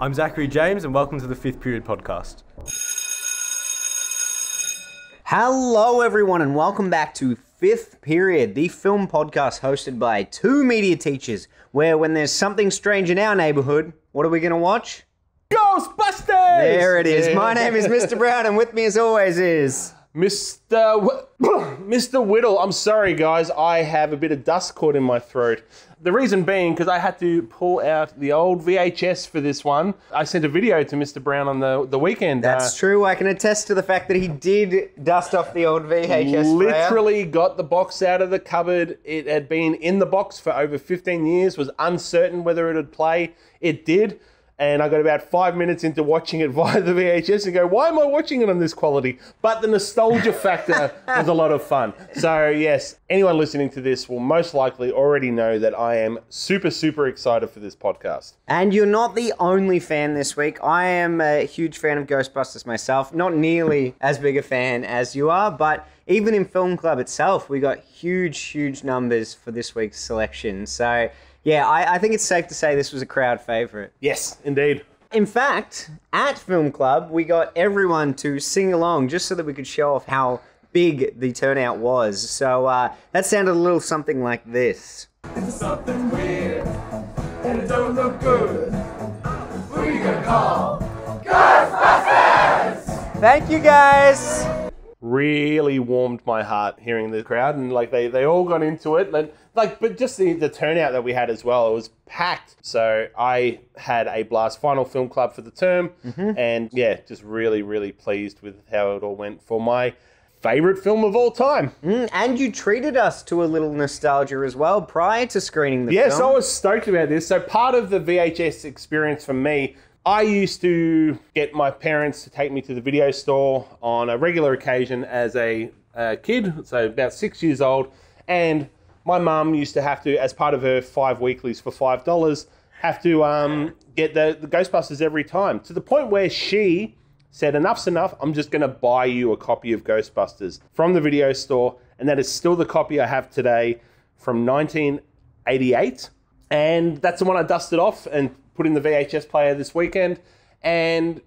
I'm Zachary James and welcome to the Fifth Period Podcast. Hello everyone and welcome back to Fifth Period, the film podcast hosted by two media teachers, where when there's something strange in our neighborhood, what are we going to watch? Ghostbusters! There it is. Yeah. My name is Mr. Brown and with me as always is... Mr. Whittle. I'm sorry guys, I have a bit of dust caught in my throat. The reason being because I had to pull out the old VHS for this one. I sent a video to Mr. Brown on the weekend. That's true, I can attest to the fact that he did dust off the old VHS. Literally got the box out of the cupboard. It had been in the box for over 15 years, was uncertain whether it would play. It did. And I got about 5 minutes into watching it via the VHS and go, why am I watching it on this quality? But the nostalgia factor was a lot of fun. So yes, anyone listening to this will most likely already know that I am super, super excited for this podcast. And you're not the only fan this week. I am a huge fan of Ghostbusters myself. Not nearly as big a fan as you are, but even in Film Club itself, we got huge, huge numbers for this week's selection. So... yeah, I think it's safe to say this was a crowd favourite. Yes, indeed. In fact, at Film Club, we got everyone to sing along just so that we could show off how big the turnout was. So that sounded a little something like this. It's something weird, and it don't look good. Who are you gonna call? Ghostbusters! Thank you, guys! Really warmed my heart hearing the crowd, and like they all got into it, and like but just the turnout that we had as well, it was packed. So I had a blast. Final Film Club for the term, and yeah, just really, really pleased with how it all went for my favorite film of all time. And you treated us to a little nostalgia as well prior to screening the film. Yes, I was stoked about this. So part of the VHS experience for me, I used to get my parents to take me to the video store on a regular occasion as a kid, so about 6 years old, and my mum used to have to, as part of her 5 weeklies for $5, have to get the Ghostbusters every time, to the point where she said, enough's enough, I'm just going to buy you a copy of Ghostbusters from the video store, and that is still the copy I have today from 1988, and that's the one I dusted off and put in the VHS player this weekend, and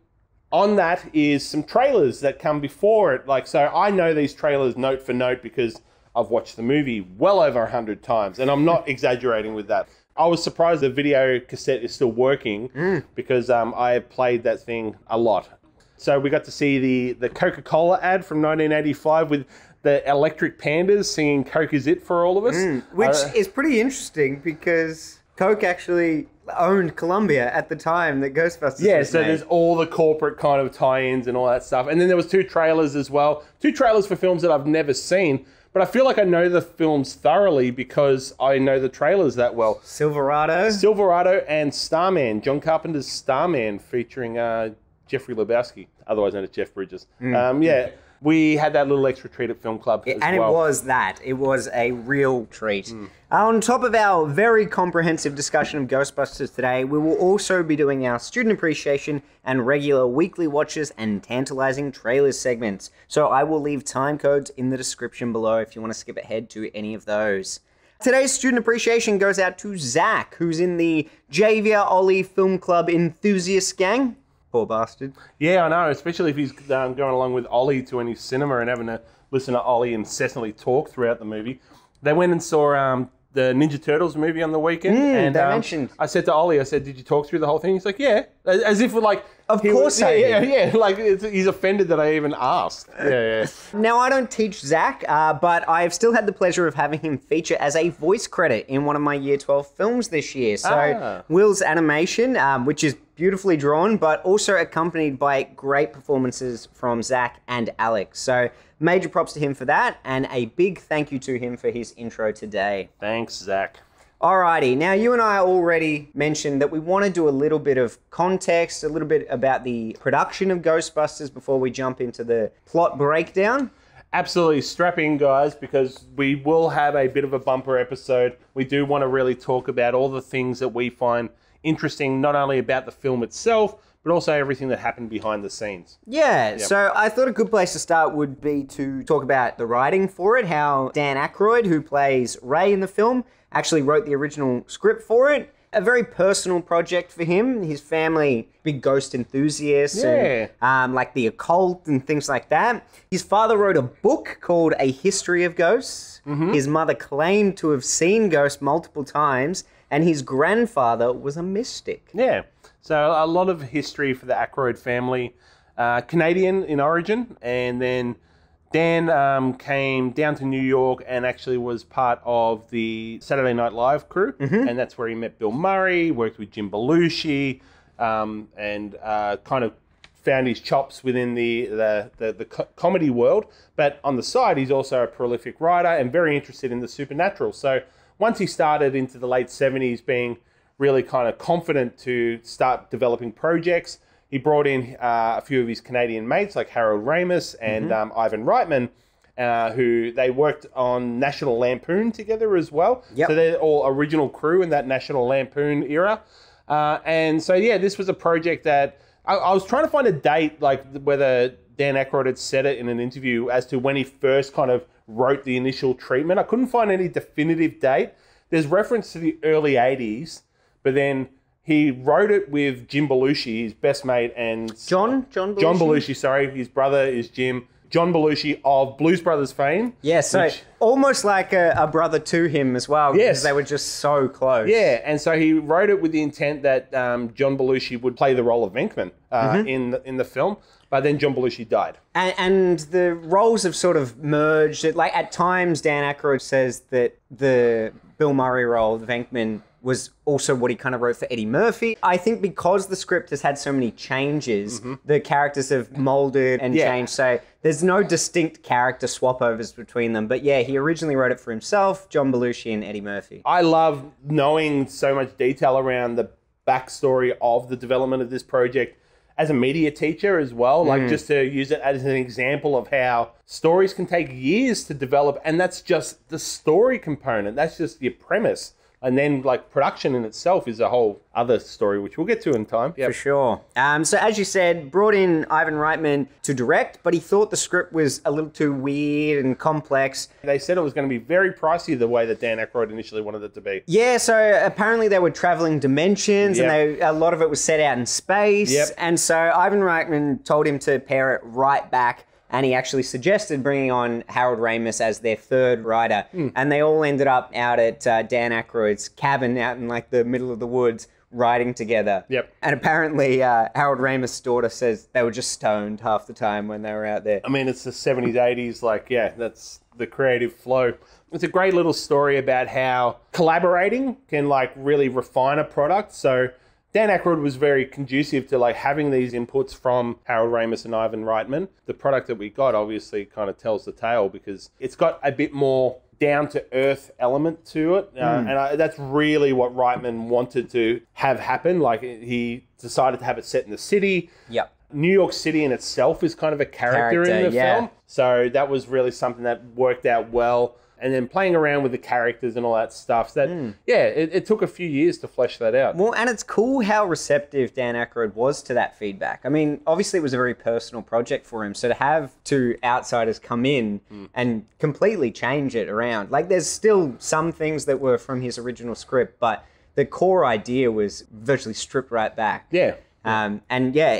on that is some trailers that come before it. Like, so I know these trailers note for note because I've watched the movie well over 100 times, and I'm not exaggerating with that. I was surprised the video cassette is still working because I played that thing a lot. So we got to see the Coca-Cola ad from 1985 with the electric pandas singing Coke is it for all of us. Which is pretty interesting because Coke actually owned Columbia at the time that Ghostbusters was made. There's all the corporate kind of tie-ins and all that stuff. And then there was two trailers as well. Two trailers for films that I've never seen, but I feel like I know the films thoroughly because I know the trailers that well. Silverado and Starman. John Carpenter's Starman featuring Jeffrey Lebowski, otherwise known as Jeff Bridges. We had that little extra treat at Film Club as well. And it was that. It was a real treat. On top of our very comprehensive discussion of Ghostbusters today, we will also be doing our student appreciation and regular weekly watches and tantalizing trailers segments. So I will leave time codes in the description below if you want to skip ahead to any of those. Today's student appreciation goes out to Zach, who's in the Javier Ollie Film Club enthusiast gang. Poor bastard. Yeah, I know, especially if he's going along with Ollie to any cinema and having to listen to Ollie incessantly talk throughout the movie. They went and saw the Ninja Turtles movie on the weekend. And they mentioned. I said to Ollie, I said, did you talk through the whole thing? He's like, yeah. As if we're like... Of course I did. Yeah. Like, he's offended that I even asked. Yeah. Now, I don't teach Zach, but I've still had the pleasure of having him feature as a voice credit in one of my Year 12 films this year. So, Will's animation, which is beautifully drawn, but also accompanied by great performances from Zach and Alex. So, major props to him for that, and a big thank you to him for his intro today. Thanks, Zach. Alrighty, now you and I already mentioned that we want to do a little bit of context, a little bit about the production of Ghostbusters before we jump into the plot breakdown. Absolutely, strap in guys, because we will have a bit of a bumper episode. We do want to really talk about all the things that we find interesting, not only about the film itself, but also everything that happened behind the scenes. Yeah, so I thought a good place to start would be to talk about the writing for it, how Dan Aykroyd, who plays Ray in the film, actually wrote the original script for it, a very personal project for him. His family, big ghost enthusiasts, and like the occult and things like that. His father wrote a book called A History of Ghosts. Mm-hmm. His mother claimed to have seen ghosts multiple times, and his grandfather was a mystic. Yeah, so a lot of history for the Aykroyd family. Canadian in origin, and then Dan came down to New York and actually was part of the Saturday Night Live crew, mm-hmm. and that's where he met Bill Murray, worked with Jim Belushi, and kind of found his chops within the comedy world. But on the side, he's also a prolific writer and very interested in the supernatural. So once he started into the late 70s being really kind of confident to start developing projects, he brought in a few of his Canadian mates like Harold Ramis and mm-hmm. Ivan Reitman, who they worked on National Lampoon together as well. Yep. So they're all original crew in that National Lampoon era. And so, yeah, this was a project that I was trying to find a date, like whether Dan Aykroyd had said it in an interview as to when he first kind of wrote the initial treatment. I couldn't find any definitive date. There's reference to the early 80s, but then he wrote it with Jim Belushi, his best mate, and John Belushi, sorry, his brother is Jim. John Belushi of Blues Brothers fame. Yes, yeah, so almost like a brother to him as well. Yes, because they were just so close. Yeah, and so he wrote it with the intent that John Belushi would play the role of Venkman mm-hmm. in the film. But then John Belushi died. And the roles have sort of merged. Like at times, Dan Aykroyd says that the Bill Murray role, the Venkman, was also what he kind of wrote for Eddie Murphy. I think because the script has had so many changes, mm-hmm. the characters have molded and changed. So there's no distinct character swap overs between them. But yeah, he originally wrote it for himself, John Belushi and Eddie Murphy. I love knowing so much detail around the backstory of the development of this project as a media teacher as well, like just to use it as an example of how stories can take years to develop. And that's just the story component. That's just your premise. And then, like, production in itself is a whole other story, which we'll get to in time. Yep. For sure. So, as you said, brought in Ivan Reitman to direct, but he thought the script was a little too weird and complex. They said it was going to be very pricey the way that Dan Aykroyd initially wanted it to be. Yeah, so apparently they were traveling dimensions, and a lot of it was set out in space. Yep. And so Ivan Reitman told him to pare it right back. And he actually suggested bringing on Harold Ramis as their third writer. Mm. And they all ended up out at Dan Aykroyd's cabin out in like the middle of the woods writing together. Yep. And apparently Harold Ramis' daughter says they were just stoned half the time when they were out there. I mean, it's the 70s, 80s. Like, yeah, that's the creative flow. It's a great little story about how collaborating can like really refine a product. So Dan Aykroyd was very conducive to like having these inputs from Harold Ramis and Ivan Reitman. The product that we got obviously kind of tells the tale because it's got a bit more down-to-earth element to it. And that's really what Reitman wanted to have happen. Like he decided to have it set in the city. Yep. New York City in itself is kind of a character in the film. So that was really something that worked out well. And then playing around with the characters and all that stuff. So that, it took a few years to flesh that out. Well, and it's cool how receptive Dan Aykroyd was to that feedback. I mean, obviously it was a very personal project for him. So to have two outsiders come in and completely change it around, like there's still some things that were from his original script, but the core idea was virtually stripped right back. Yeah.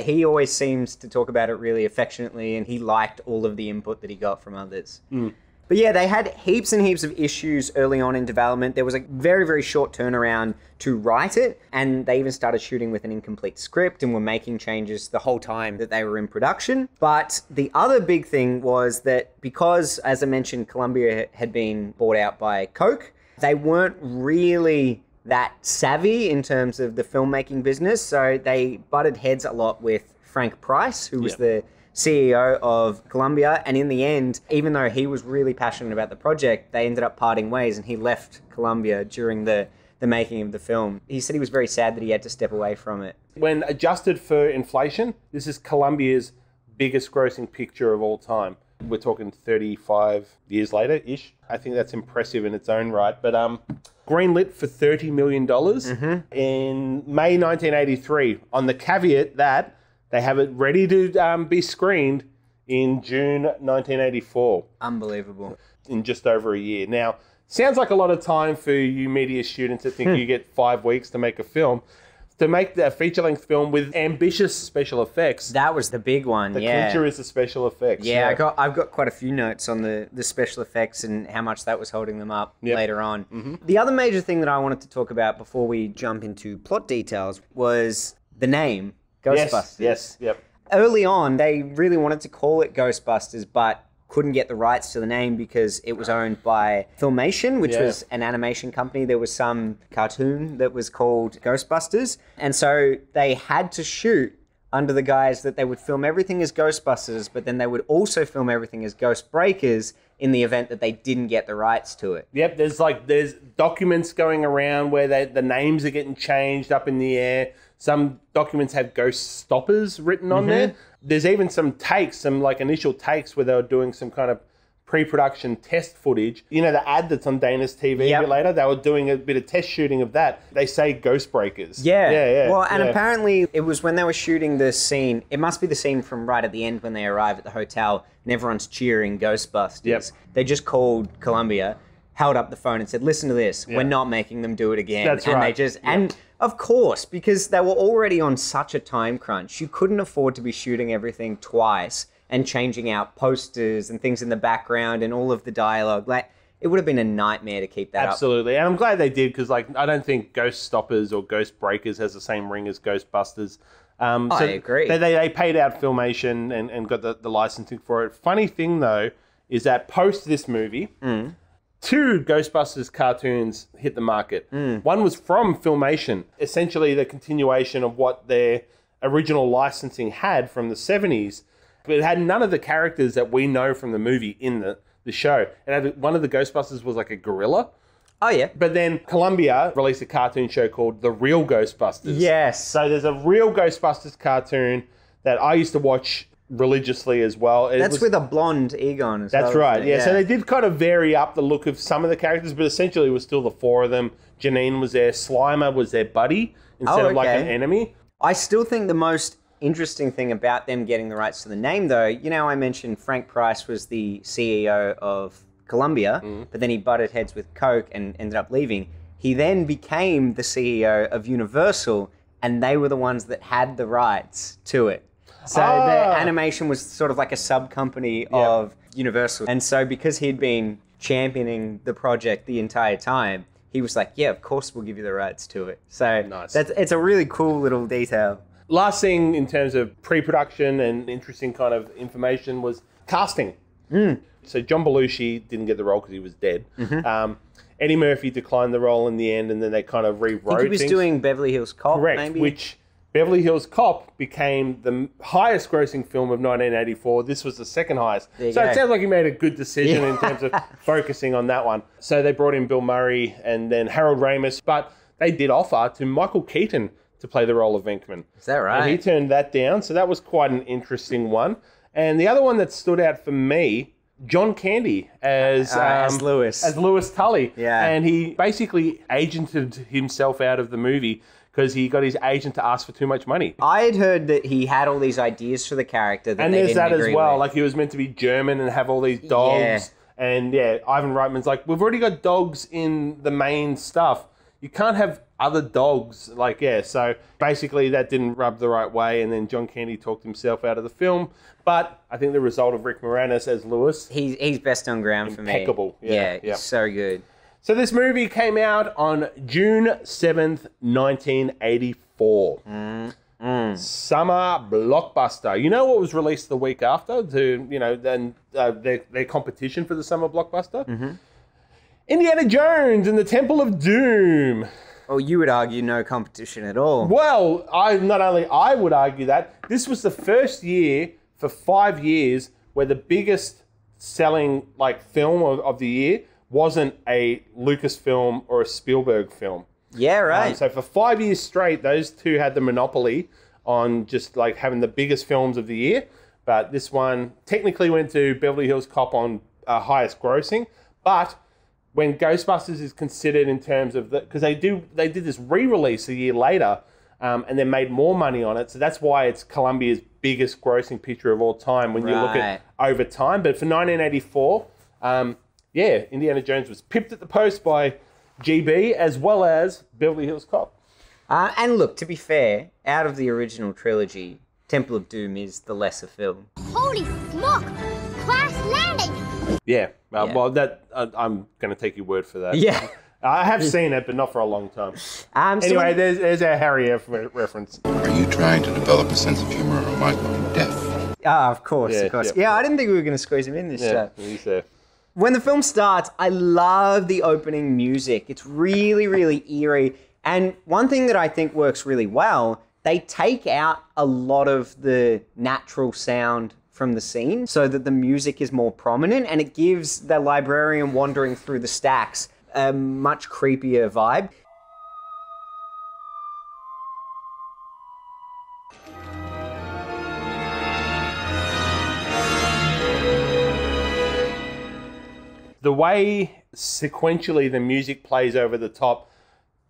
He always seems to talk about it really affectionately and he liked all of the input that he got from others. Mm. But yeah, they had heaps and heaps of issues early on in development. There was a very, very short turnaround to write it. And they even started shooting with an incomplete script and were making changes the whole time that they were in production. But the other big thing was that because, as I mentioned, Columbia had been bought out by Coke, they weren't really that savvy in terms of the filmmaking business. So they butted heads a lot with Frank Price, who was the CEO of Columbia, and in the end, even though he was really passionate about the project, they ended up parting ways and he left Columbia during the making of the film. He said he was very sad that he had to step away from it. When adjusted for inflation, this is Columbia's biggest grossing picture of all time. We're talking 35 years later-ish. I think that's impressive in its own right, but greenlit for $30 million in May 1983 on the caveat that they have it ready to be screened in June 1984. Unbelievable. In just over a year. Now, Sounds like a lot of time for you media students that think you get 5 weeks to make a film. To make a feature-length film with ambitious special effects. That was the big one, yeah. The clincher is the special effects. Yeah, yeah. I've got quite a few notes on the special effects and how much that was holding them up later on. Mm-hmm. The other major thing that I wanted to talk about before we jump into plot details was the name, Ghostbusters. Yes, yes, yep. Early on, they really wanted to call it Ghostbusters, but couldn't get the rights to the name because it was owned by Filmation, which was an animation company. There was some cartoon that was called Ghostbusters. And so they had to shoot under the guise that they would film everything as Ghostbusters, but then they would also film everything as Ghostbreakers in the event that they didn't get the rights to it. Yep, there's documents going around where the names are getting changed up in the air. Some documents have Ghost Stoppers written on there. There's even some takes, some like initial takes where they were doing some kind of pre-production test footage. You know, the ad that's on Dana's TV a bit later, they were doing a bit of test shooting of that. They say Ghost Breakers. Yeah. Yeah, yeah. Well, and apparently it was when they were shooting the scene, it must be the scene from right at the end when they arrive at the hotel and everyone's cheering Ghostbusters. Yep. They just called Columbia, held up the phone and said, listen to this, we're not making them do it again. That's right. And they just, and of course, because they were already on such a time crunch, you couldn't afford to be shooting everything twice and changing out posters and things in the background and all of the dialogue. Like, it would have been a nightmare to keep that up. Absolutely. And I'm glad they did, because like, I don't think Ghost Stoppers or Ghost Breakers has the same ring as Ghostbusters. So I agree. They paid out Filmation and got the licensing for it. Funny thing, though, is that post this movie... Two Ghostbusters cartoons hit the market. One was from Filmation, essentially the continuation of what their original licensing had from the 70s, but it had none of the characters that we know from the movie in the show. And one of the Ghostbusters was like a gorilla. Oh, yeah. But then Columbia released a cartoon show called The Real Ghostbusters. Yes. So there's a Real Ghostbusters cartoon that I used to watch religiously as well. That's with a blonde Egon as well. That's right, yeah. So they did kind of vary up the look of some of the characters, but essentially it was still the four of them. Janine was there. Slimer was their buddy instead of like an enemy. I still think the most interesting thing about them getting the rights to the name, though, you know, I mentioned Frank Price was the CEO of Columbia, but then he butted heads with Coke and ended up leaving. He then became the CEO of Universal, and they were the ones that had the rights to it. So the animation was sort of like a sub-company of Universal. And so because he'd been championing the project the entire time, he was like, yeah, of course we'll give you the rights to it. So it's a really cool little detail. Last thing in terms of pre-production and interesting kind of information was casting. So John Belushi didn't get the role because he was dead. Eddie Murphy declined the role in the end, and then they kind of rewrote things. He was doing Beverly Hills Cop, maybe? Which... Beverly Hills Cop became the highest grossing film of 1984. This was the second highest. So it sounds like he made a good decision in terms of focusing on that one. So they brought in Bill Murray and then Harold Ramis, but they did offer to Michael Keaton to play the role of Venkman. Is that right? And he turned that down. So that was quite an interesting one. And the other one that stood out for me, John Candy as Lewis. As Lewis Tully. Yeah. And he basically agented himself out of the movie, because he got his agent to ask for too much money. I had heard that he had all these ideas for the character that they didn't agree with. And there's that as well. Like, he was meant to be German and have all these dogs. Yeah. And, yeah, Ivan Reitman's like, we've already got dogs in the main stuff. You can't have other dogs. Like, yeah, so basically that didn't rub the right way. And then John Candy talked himself out of the film. But I think the result of Rick Moranis as Lewis. He's best on ground for me. Impeccable. Yeah, yeah, so good. So this movie came out on June 7th, 1984. Summer blockbuster. You know what was released the week after to, you know, then their competition for the summer blockbuster? Indiana Jones and the Temple of Doom. Oh, you would argue no competition at all. Well, not only I would argue that. This was the first year for 5 years where the biggest selling like film of the year wasn't a Lucasfilm or a Spielberg film. Yeah, right. So for 5 years straight, those two had the monopoly on just like having the biggest films of the year. But this one technically went to Beverly Hills Cop on highest grossing. But when Ghostbusters is considered in terms of the, because they did this re-release a year later and they made more money on it. So that's why it's Columbia's biggest grossing picture of all time when you look at over time. But for 1984, yeah, Indiana Jones was pipped at the post by GB as well as Beverly Hills Cop. And look, to be fair, out of the original trilogy, Temple of Doom is the lesser film. Holy smock! Crash landing! Yeah, well, that I'm going to take your word for that. Yeah. I have seen it, but not for a long time. Anyway, there's our Harry F reference. Are you trying to develop a sense of humor or am I going deaf? Ah, of course, yeah, of course. Yeah, I didn't think we were going to squeeze him in this chat. When the film starts, I love the opening music. It's really, really eerie. And one thing that I think works really well, they take out a lot of the natural sound from the scene so that the music is more prominent, and it gives the librarian wandering through the stacks a much creepier vibe. The way sequentially the music plays over the top,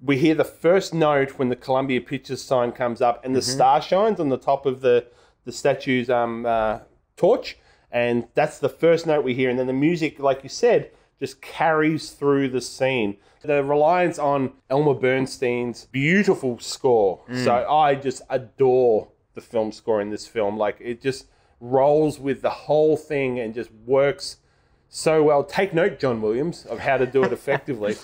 we hear the first note when the Columbia Pictures sign comes up and the star shines on the top of the statue's torch. And that's the first note we hear. And then the music, like you said, just carries through the scene. The reliance on Elmer Bernstein's beautiful score. So I just adore the film score in this film. Like, it just rolls with the whole thing and just works so well. Take note, John Williams, of how to do it effectively.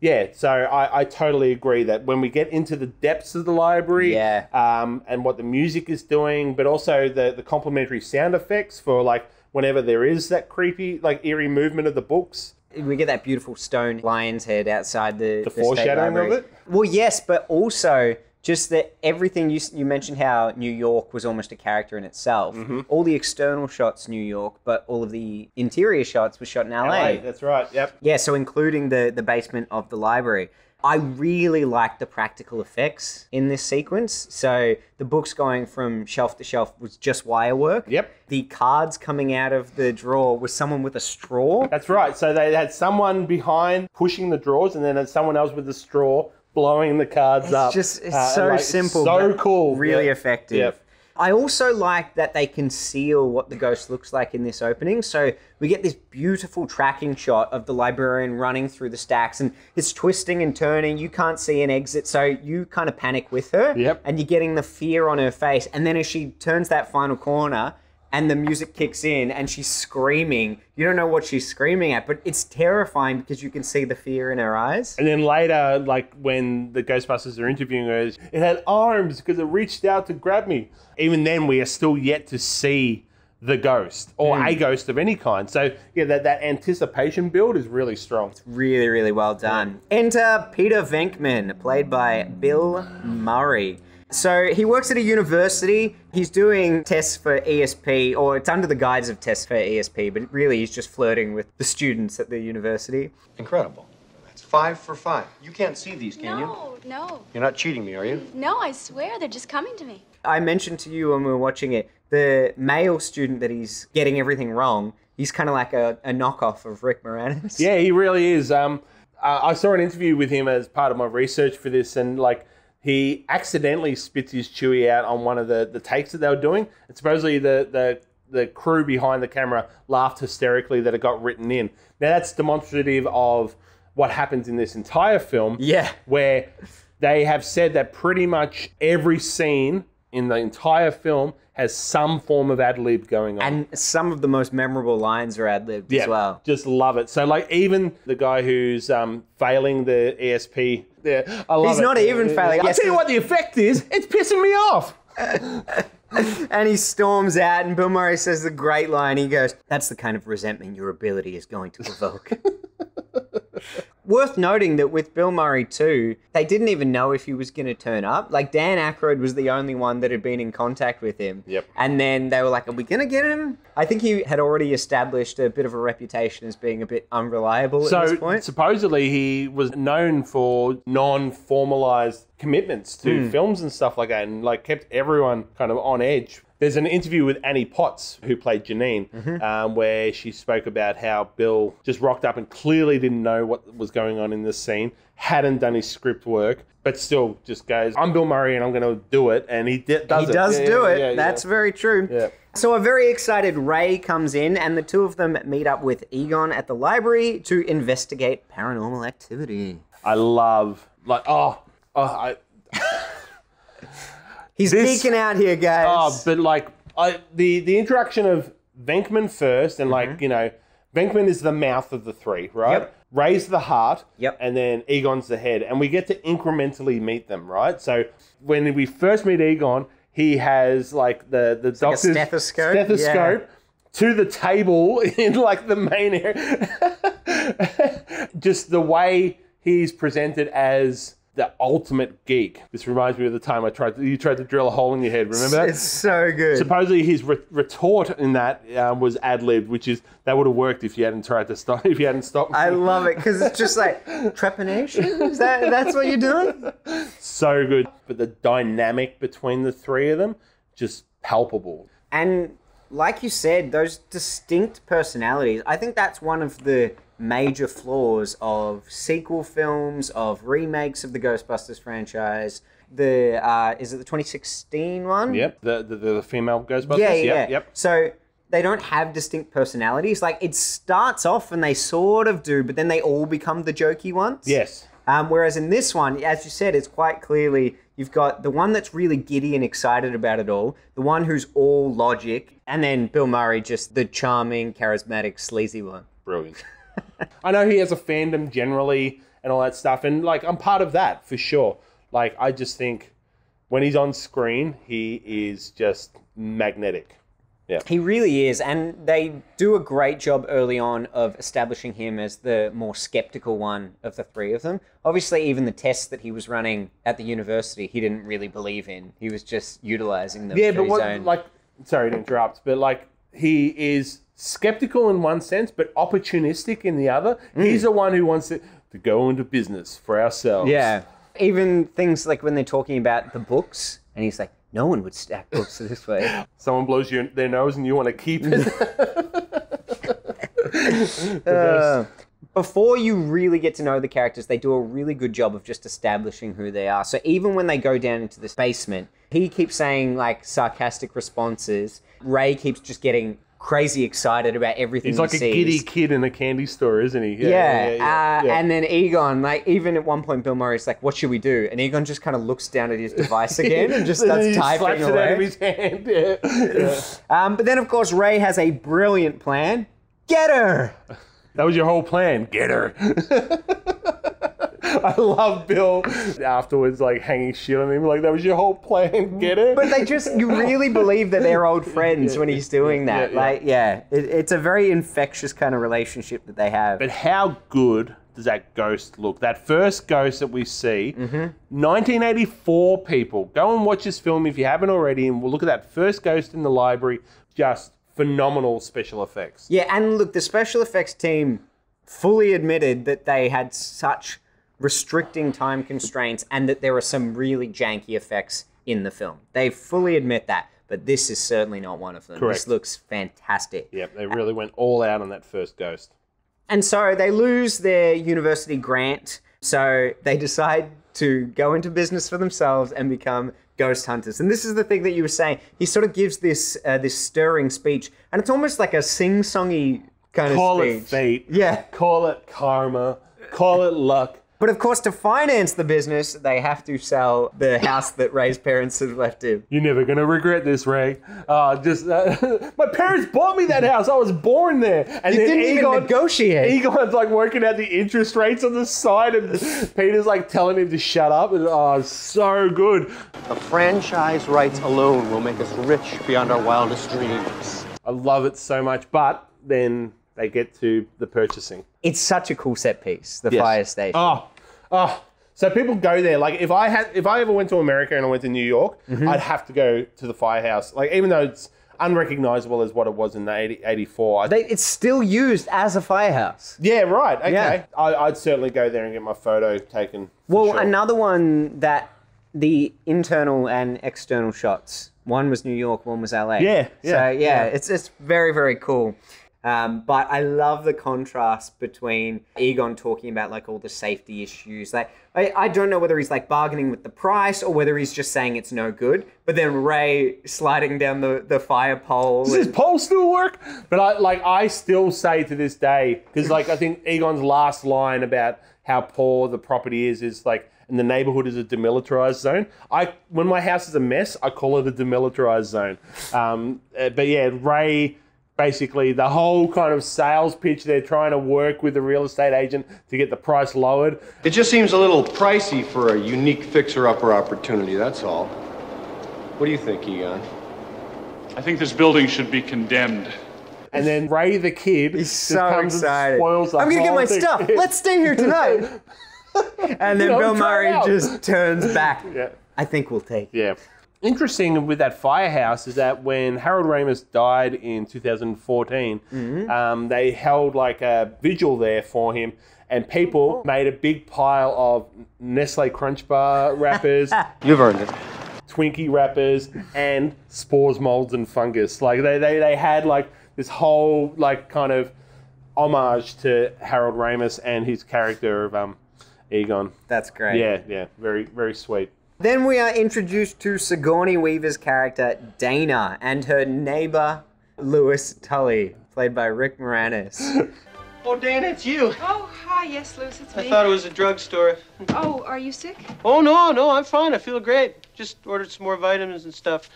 Yeah, so I totally agree that when we get into the depths of the library and what the music is doing, but also the complementary sound effects for, like, whenever there is that creepy, like, eerie movement of the books. We get that beautiful stone lion's head outside the foreshadowing of it? Well, yes, but also just that everything, you mentioned how New York was almost a character in itself. All the external shots, New York, but all of the interior shots were shot in LA. That's right, yep. Yeah, so including the basement of the library. I really liked the practical effects in this sequence. So the books going from shelf to shelf was just wire work. Yep. The cards coming out of the drawer was someone with a straw. That's right, so they had someone behind pushing the drawers and then someone else with a straw blowing the cards up. It's so simple. So cool. Really effective. Yep. I also like that they conceal what the ghost looks like in this opening. So we get this beautiful tracking shot of the librarian running through the stacks and it's twisting and turning. You can't see an exit. So you kind of panic with her and you're getting the fear on her face. And then as she turns that final corner and the music kicks in and she's screaming, you don't know what she's screaming at, but it's terrifying because you can see the fear in her eyes. And then later, like when the Ghostbusters are interviewing her, it had arms because it reached out to grab me. Even then, we are still yet to see the ghost or a ghost of any kind. So yeah, that anticipation build is really strong. It's really, really well done. Enter Peter Venkman, played by Bill Murray. So he works at a university. He's doing tests for ESP, or it's under the guise of tests for ESP, but really he's just flirting with the students at the university. Incredible. That's 5 for 5. You can't see these, can you? No. You're not cheating me, are you? No, I swear, they're just coming to me. I mentioned to you when we were watching it, the male student that he's getting everything wrong, he's kind of like a knockoff of Rick Moranis. Yeah, he really is. I saw an interview with him as part of my research for this, and like, he accidentally spits his Chewy out on one of the takes that they were doing. And supposedly the crew behind the camera laughed hysterically that it got written in. Now that's demonstrative of what happens in this entire film. Yeah. Where they have said that pretty much every scene in the entire film has some form of ad-lib going on. And some of the most memorable lines are ad-libbed as well. Just love it. So like even the guy who's failing the ESP, he's not even failing. I'll tell you what the effect is, it's pissing me off. And he storms out and Bill Murray says the great line, he goes, "That's the kind of resentment your ability is going to provoke." Worth noting that with Bill Murray too, they didn't even know if he was going to turn up. Like Dan Aykroyd was the only one that had been in contact with him. Yep. And then they were like, are we going to get him? I think he had already established a bit of a reputation as being a bit unreliable at this point. Supposedly he was known for non-formalized commitments to films and stuff like that, and like kept everyone kind of on edge. There's an interview with Annie Potts, who played Janine, where she spoke about how Bill just rocked up and clearly didn't know what was going on in this scene, hadn't done his script work, but still just goes, I'm Bill Murray and I'm going to do it. And he does it. Yeah, that's very true. Yeah. So a very excited Ray comes in, and the two of them meet up with Egon at the library to investigate paranormal activity. I love, like, he's peeking out here, guys. Oh, but like the introduction of Venkman first, and like, you know, Venkman is the mouth of the three, right? Yep. Ray's the heart, and then Egon's the head. And we get to incrementally meet them, right? So when we first meet Egon, he has like the doctor's like stethoscope to the table in like the main area. Just the way he's presented as the ultimate geek. This reminds me of the time you tried to drill a hole in your head. Remember that? It's so good. Supposedly his retort in that was ad-libbed, which is that would have worked if you hadn't tried to stop. If you hadn't stopped. I love it because it's just like trepanation. Is that's what you're doing? So good. But the dynamic between the three of them, just palpable. And like you said, those distinct personalities. I think that's one of the major flaws of sequel films, of remakes of the Ghostbusters franchise. The is it the 2016 one? Yep, the female Ghostbusters. Yeah. So they don't have distinct personalities. Like it starts off and they sort of do, but then they all become the jokey ones. Yes. Whereas in this one, as you said, it's quite clearly you've got the one that's really giddy and excited about it all, the one who's all logic, and then Bill Murray, just the charming, charismatic, sleazy one. Brilliant. I know he has a fandom generally and all that stuff, and like I'm part of that for sure. Like I just think when he's on screen, he is just magnetic. Yeah, he really is, and they do a great job early on of establishing him as the more skeptical one of the three of them. Obviously, even the tests that he was running at the university, he didn't really believe in. He was just utilizing them. Yeah, but like, sorry to interrupt, but like he is skeptical in one sense, but opportunistic in the other. He's the one who wants to go into business for ourselves. Yeah. Even things like when they're talking about the books, and he's like, no one would stack books this way. Someone blows their nose and you want to keep it. Before you really get to know the characters, they do a really good job of just establishing who they are. So even when they go down into this basement, he keeps saying like sarcastic responses. Ray keeps just getting crazy excited about everything he sees. He's like a giddy kid in a candy store, isn't he? Yeah. And then Egon, like even at one point, Bill Murray's like, what should we do? And Egon just kind of looks down at his device again and just starts typing away. It out of his hand. But then, of course, Ray has a brilliant plan. Get her! That was your whole plan. Get her. I love Bill afterwards, like hanging shit on him, like that was your whole plan, get it? But they just, you really believe that they're old friends when he's doing that. It's a very infectious kind of relationship that they have. But how good does that ghost look? That first ghost that we see, 1984 people, go and watch this film if you haven't already, and we'll look at that first ghost in the library, just phenomenal special effects. Yeah, and look, the special effects team fully admitted that they had such restricting time constraints and that there are some really janky effects in the film. They fully admit that, but this is certainly not one of them. Correct. This looks fantastic. Yep, they really went all out on that first ghost. And so they lose their university grant, so they decide to go into business for themselves and become ghost hunters. And this is the thing that you were saying. He sort of gives this this stirring speech, and it's almost like a sing-songy kind of speech. Call it fate. Yeah. Call it karma. Call it luck. But of course, to finance the business, they have to sell the house that Ray's parents had left him. You're never going to regret this, Ray. My parents bought me that house. I was born there. And you didn't even negotiate. Egon's like working out the interest rates on the side, and Peter's like telling him to shut up. And oh, so good. The franchise rights alone will make us rich beyond our wildest dreams. I love it so much, but then they get to the purchasing. It's such a cool set piece, the fire station. So people go there. Like if I ever went to America and I went to New York, I'd have to go to the firehouse. Like even though it's unrecognizable as what it was in the 84. It's still used as a firehouse. Yeah, right, okay. Yeah. I'd certainly go there and get my photo taken. Well, another one that the internal and external shots. One was New York, one was LA. Yeah. It's very, very cool. But I love the contrast between Egon talking about like all the safety issues. Like, I don't know whether he's like bargaining with the price or whether he's just saying it's no good. But then Ray sliding down the fire pole. Does his pole still work? But I still say to this day, because like I think Egon's last line about how poor the property is like, and the neighborhood is a demilitarized zone. When my house is a mess, I call it a demilitarized zone. But yeah, Ray. Basically, the whole kind of sales pitch, they're trying to work with the real estate agent to get the price lowered. It just seems a little pricey for a unique fixer-upper opportunity, that's all. What do you think, Egon? I think this building should be condemned. And then Ray the Kid just comes and spoils the whole thing. I'm going to get my stuff. Let's stay here tonight. And then Bill Murray just turns back. Yeah. I think we'll take it. Yeah. Interesting with that firehouse is that when Harold Ramis died in 2014, mm-hmm. They held like a vigil there for him, and people made a big pile of Nestle Crunch Bar wrappers. You've earned it. Twinkie wrappers and spores, molds, and fungus. Like they had like this whole like kind of homage to Harold Ramis and his character of Egon. That's great. Yeah, very, very sweet. Then we are introduced to Sigourney Weaver's character, Dana, and her neighbor, Louis Tully, played by Rick Moranis. Oh, Dana, it's you. Oh, hi. Yes, Louis, it's me. I thought it was a drugstore. Oh, are you sick? Oh, no, I'm fine. I feel great. Just ordered some more vitamins and stuff.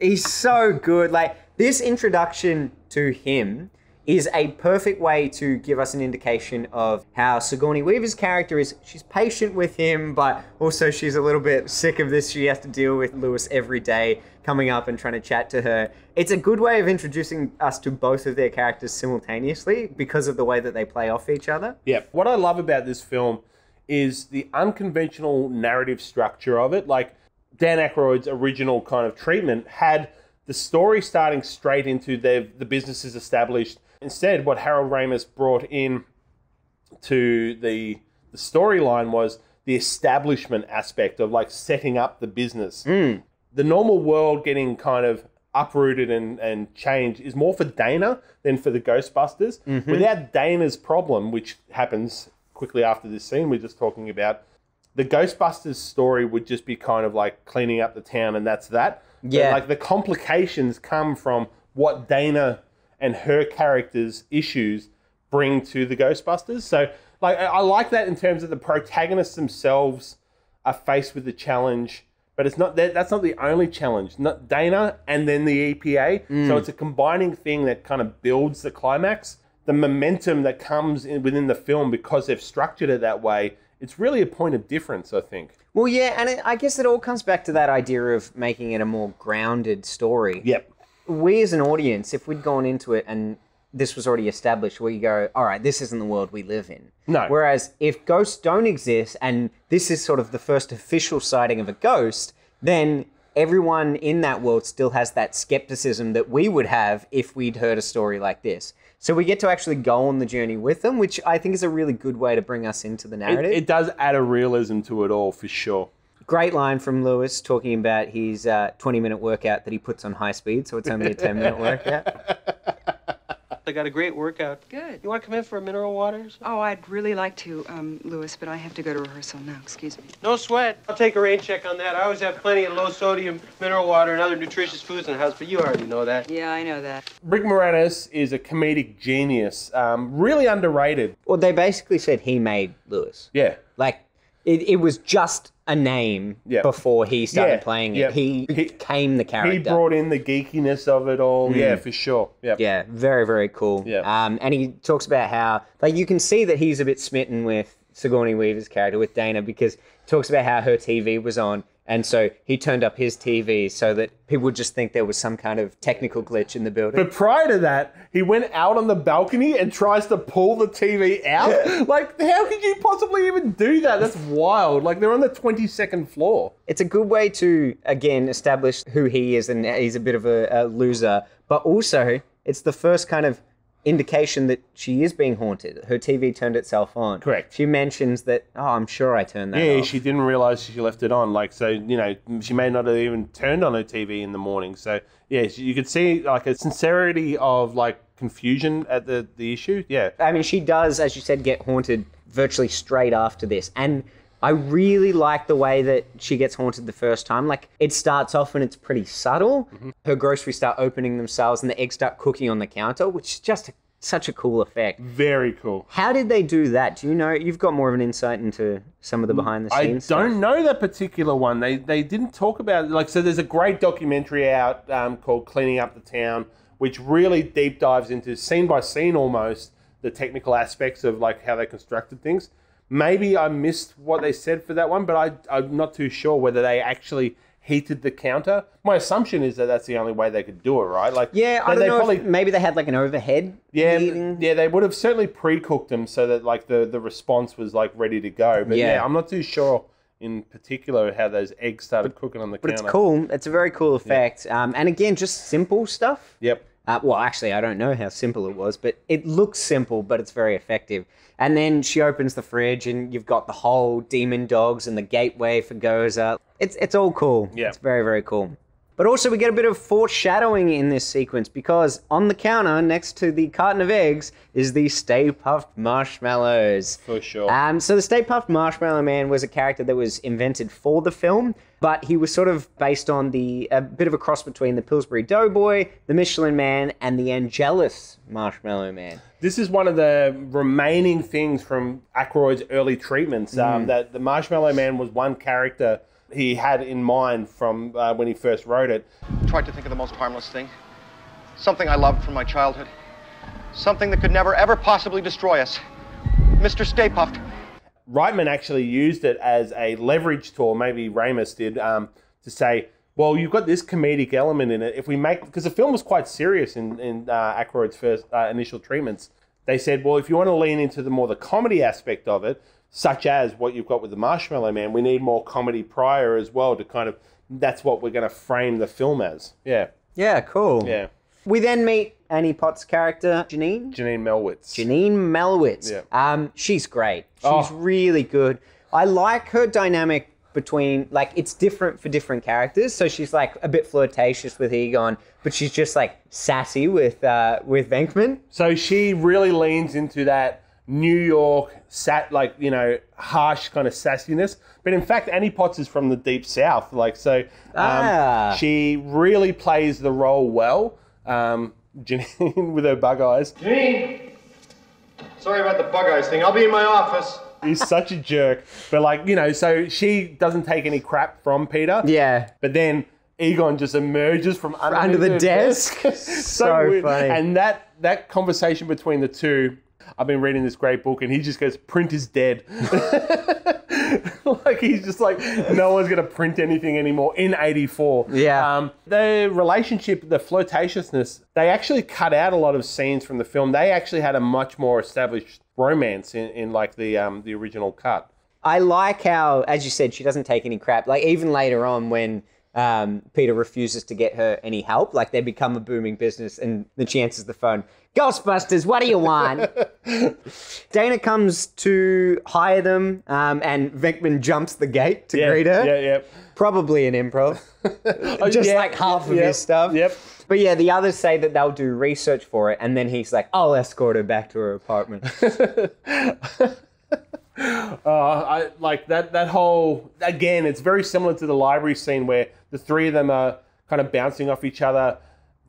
He's so good. Like, this introduction to him is a perfect way to give us an indication of how Sigourney Weaver's character is. She's patient with him, but also she's a little bit sick of this. She has to deal with Louis every day coming up and trying to chat to her. It's a good way of introducing us to both of their characters simultaneously because of the way that they play off each other. Yeah, what I love about this film is the unconventional narrative structure of it. Like Dan Aykroyd's original kind of treatment had the story starting straight into the business is established. Instead, what Harold Ramis brought in to the storyline was the establishment aspect of like setting up the business. Mm. The normal world getting kind of uprooted and changed is more for Dana than for the Ghostbusters. Mm-hmm. Without Dana's problem, which happens quickly after this scene we're just talking about, the Ghostbusters story would just be kind of like cleaning up the town and that's that. Yeah. But like the complications come from what Dana and her character's issues bring to the Ghostbusters. So like I like that in terms of the protagonists themselves are faced with the challenge, but it's not that's not the only challenge. Not Dana and then the EPA. Mm. So it's a combining thing that kind of builds the climax. The momentum that comes in within the film because they've structured it that way, it's really a point of difference, I think. Well, yeah, and I guess it all comes back to that idea of making it a more grounded story. Yep. We as an audience, if we'd gone into it and this was already established, we go, all right, this isn't the world we live in. No. Whereas if ghosts don't exist and this is sort of the first official sighting of a ghost, then everyone in that world still has that skepticism that we would have if we'd heard a story like this. So we get to actually go on the journey with them, which I think is a really good way to bring us into the narrative. It does add a realism to it all, for sure. Great line from Louis talking about his 20-minute workout that he puts on high speed, so it's only a 10-minute workout. I got a great workout. Good. You want to come in for a mineral water? Oh, I'd really like to, Louis, but I have to go to rehearsal now. Excuse me. No sweat. I'll take a rain check on that. I always have plenty of low-sodium mineral water and other nutritious foods in the house, but you already know that. Yeah, I know that. Rick Moranis is a comedic genius. Really underrated. Well, they basically said he made Louis. Yeah. Like, it was just a name before he started playing it. Yep. He became the character. He brought in the geekiness of it all. Mm. Yeah, for sure. Yep. Yeah, very, very cool. Yep. And he talks about how, like, you can see that he's a bit smitten with Sigourney Weaver's character, with Dana, because he talks about how her TV was on, and so he turned up his TV so that people would just think there was some kind of technical glitch in the building. But prior to that, he went out on the balcony and tries to pull the TV out. Yeah. Like, how could you possibly even do that? That's wild. Like, they're on the 22nd floor. It's a good way to, again, establish who he is, and he's a bit of a loser. But also, it's the first kind of indication that she is being haunted. Her TV turned itself on. Correct. She mentions that, oh, I'm sure I turned that on. Yeah, she didn't realize she left it on. Like, so, you know, she may not have even turned on her TV in the morning. So, yeah, you could see, like, a sincerity of, like, confusion at the issue. Yeah. I mean, she does, as you said, get haunted virtually straight after this. And I really like the way that she gets haunted the first time. Like, it starts off and it's pretty subtle. Mm-hmm. Her groceries start opening themselves and the eggs start cooking on the counter, which is just such a cool effect. Very cool. How did they do that? Do you know? You've got more of an insight into some of the behind-the-scenes stuff. I don't know that particular one. They didn't talk about it. Like, so there's a great documentary out called Cleaning Up the Town, which really deep dives into, scene by scene almost, the technical aspects of, like, how they constructed things. Maybe I missed what they said for that one, but I'm not too sure whether they actually heated the counter. My assumption is that that's the only way they could do it, right? Like, yeah, I don't know. Probably, maybe they had like an overhead. Yeah, heating. Yeah, they would have certainly pre-cooked them so that like the response was like ready to go. But yeah, I'm not too sure in particular how those eggs started cooking on the counter. But it's cool. It's a very cool effect. Yeah. And again, just simple stuff. Yep. Well, actually, I don't know how simple it was, but it looks simple, but it's very effective. And then she opens the fridge and you've got the whole demon dogs and the gateway for Goza. It's all cool. Yeah. It's very, very cool. But also we get a bit of foreshadowing in this sequence because on the counter next to the carton of eggs is the Stay Puffed Marshmallows. For sure. So the Stay Puffed Marshmallow Man was a character that was invented for the film, but he was sort of based on a bit of a cross between the Pillsbury Doughboy, the Michelin Man, and the Angelus Marshmallow Man. This is one of the remaining things from Aykroyd's early treatments, that the Marshmallow Man was one character he had in mind from when he first wrote it. Tried to think of the most harmless thing, something I loved from my childhood, something that could never ever possibly destroy us. Mr. Stay Puffed. Reitman actually used it as a leverage tool, maybe Ramis did, to say, well, you've got this comedic element in it. If we make, because the film was quite serious in Aykroyd's first initial treatments, they said, well, if you want to lean into the comedy aspect of it, such as what you've got with the Marshmallow Man, we need more comedy prior as well to kind of, that's what we're going to frame the film as. Yeah. Yeah, cool. Yeah. We then meet Annie Potts' character, Janine? Janine Melwitz. Janine Melwitz. Yeah. She's great. She's really good. I like her dynamic between, like, it's different for different characters. So she's like a bit flirtatious with Egon, but she's just like sassy with Venkman. So she really leans into that New York, like, you know, harsh kind of sassiness. But in fact, Annie Potts is from the deep south. Like, so she really plays the role well. Janine with her bug eyes. Janine, sorry about the bug eyes thing. I'll be in my office. He's such a jerk. But like, you know, so she doesn't take any crap from Peter. Yeah. But then Egon just emerges from under the desk. So weird. Funny. And that conversation between the two, I've been reading this great book, and he just goes, print is dead. Like, he's just like, no one's going to print anything anymore in 84. Yeah. The relationship, the flirtatiousness, they actually cut out a lot of scenes from the film. They actually had a much more established romance in like, the original cut. I like how, as you said, she doesn't take any crap. Like, even later on when Peter refuses to get her any help, like, they become a booming business, and then she answers the phone. Ghostbusters, what do you want? Dana comes to hire them, and Venkman jumps the gate to greet her. Yeah, yeah. Probably an improv. Just like half of his stuff. Yep. But yeah, the others say that they'll do research for it, and then he's like, I'll escort her back to her apartment. I like that whole, again, it's very similar to the library scene where the three of them are kind of bouncing off each other.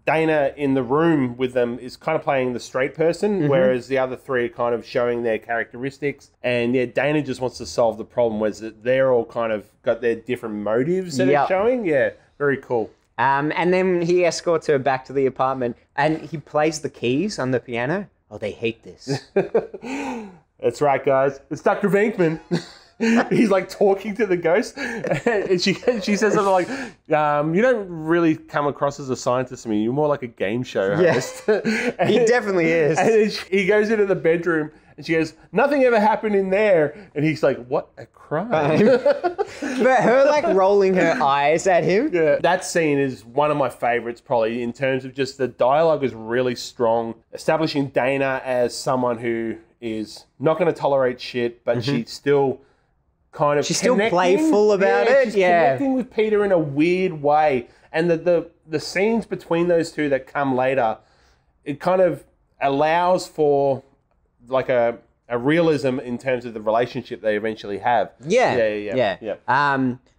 Dana in the room with them is kind of playing the straight person, whereas the other three are kind of showing their characteristics. And yeah, Dana just wants to solve the problem, whereas they're all kind of got their different motives that are showing. Yeah, very cool. And then he escorts her back to the apartment and he plays the keys on the piano. Oh, they hate this. That's right, guys. It's Dr. Venkman. He's like talking to the ghost, and she says something like, you don't really come across as a scientist to me. You're more like a game show host. Yeah. He definitely is. And he goes into the bedroom And she goes, nothing ever happened in there. And he's like, what a crime. But her like rolling her eyes at him. Yeah. That scene is one of my favorites probably in terms of just the dialogue is really strong. Establishing Dana as someone who is not going to tolerate shit, but she still... kind of she's still playful about it. She's connecting with Peter in a weird way. And the scenes between those two that come later, it kind of allows for like a realism in terms of the relationship they eventually have. Yeah.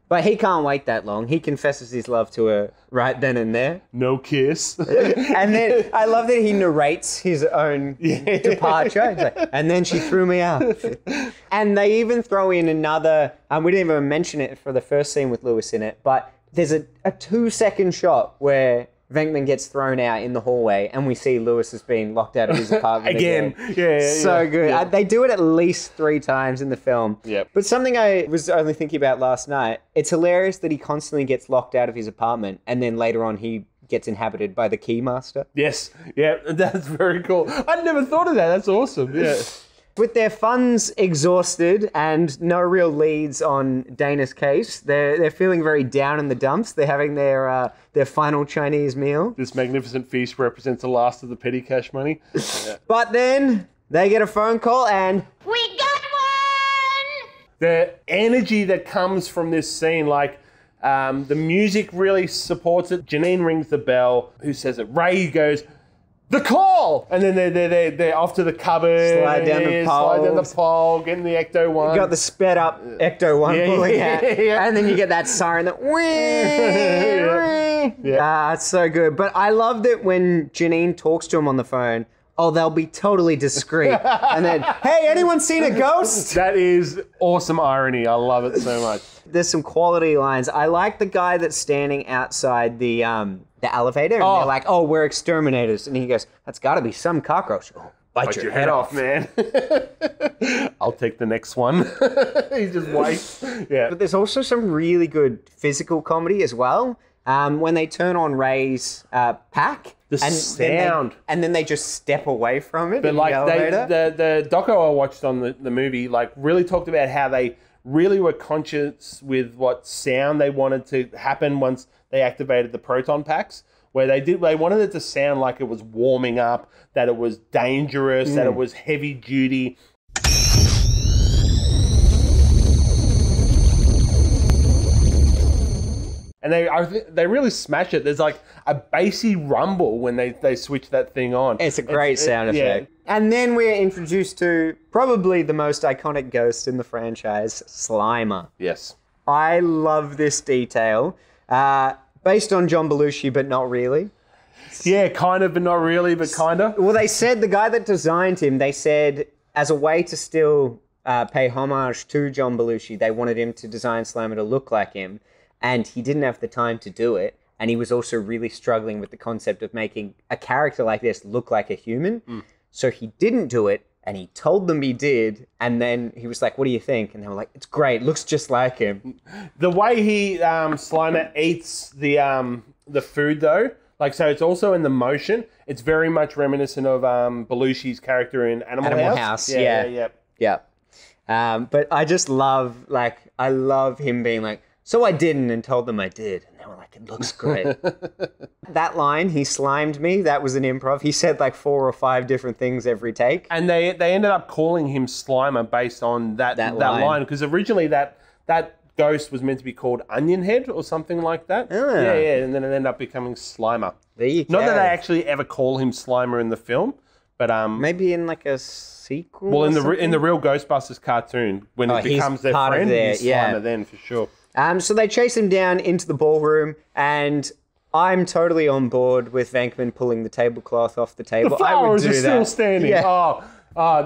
But he can't wait that long. He confesses his love to her right then and there. No kiss. And then I love that he narrates his own departure. He's like, and then she threw me out. And they even throw in another, we didn't even mention it for the first scene with Lewis in it, but there's a 2-second shot where Venkman gets thrown out in the hallway and we see Lewis has been locked out of his apartment again. So good. Yeah. They do it at least 3 times in the film. Yep. But something I was only thinking about last night, it's hilarious that he constantly gets locked out of his apartment and then later on he gets inhabited by the Keymaster. Yes. Yeah, that's very cool. I'd never thought of that. That's awesome. Yeah. With their funds exhausted and no real leads on Dana's case, they're feeling very down in the dumps. They're having their final Chinese meal. This magnificent feast represents the last of the petty cash money. Yeah. But then they get a phone call and... we got one! The energy that comes from this scene, like... the music really supports it. Janine rings the bell. Who says it? Ray goes... the call! And then they're off to the cupboard. Slide down the pole, getting the Ecto-1. You got the sped up Ecto-1 pulling out. Yeah. And then you get that siren that wee. Yeah. It's so good. But I love that when Janine talks to him on the phone, oh, they'll be totally discreet. And then, hey, anyone seen a ghost? That is awesome irony. I love it so much. There's some quality lines. I like the guy that's standing outside the elevator, and they're like, oh, we're exterminators. And he goes, that's got to be some cockroach. Oh, bite your head off, man. I'll take the next one. He just waits. Yeah. But there's also some really good physical comedy as well. When they turn on Ray's pack. And then they just step away from it. But like the doco I watched on the movie, like really talked about how they really were conscious with what sound they wanted to happen once they activated the proton packs, where they wanted it to sound like it was warming up, that it was dangerous, that it was heavy duty. And they really smash it. There's like a bassy rumble when they switch that thing on. It's a great sound effect. Yeah. And then we're introduced to probably the most iconic ghost in the franchise, Slimer. Yes. I love this detail. Based on John Belushi, but not really. Yeah, kind of, but not really, but kind of. Well, they said, the guy that designed him, they said as a way to still pay homage to John Belushi, they wanted him to design Slimer to look like him. And he didn't have the time to do it. And he was also really struggling with the concept of making a character like this look like a human. So he didn't do it. And he told them he did. And then he was like, what do you think? And they were like, it's great. Looks just like him. The way he, Slimer, eats the food, though. Like, so it's also in the motion. It's very much reminiscent of Belushi's character in Animal House. Yeah. But I just love, like, I love him being like, so I didn't, and told them I did. And they were like, it looks great. That line, he slimed me, that was an improv. He said like 4 or 5 different things every take. And they ended up calling him Slimer based on that line. Because originally that ghost was meant to be called Onion Head or something like that. Oh. Yeah, and then it ended up becoming Slimer. There you go. Not that they actually ever call him Slimer in the film, but... maybe in like a... sequel? Well, in the real Ghostbusters cartoon, when it becomes their friend, he's Slimer then for sure. So they chase him down into the ballroom, and I'm totally on board with Venkman pulling the tablecloth off the table. The flowers are still standing. Yeah. Oh,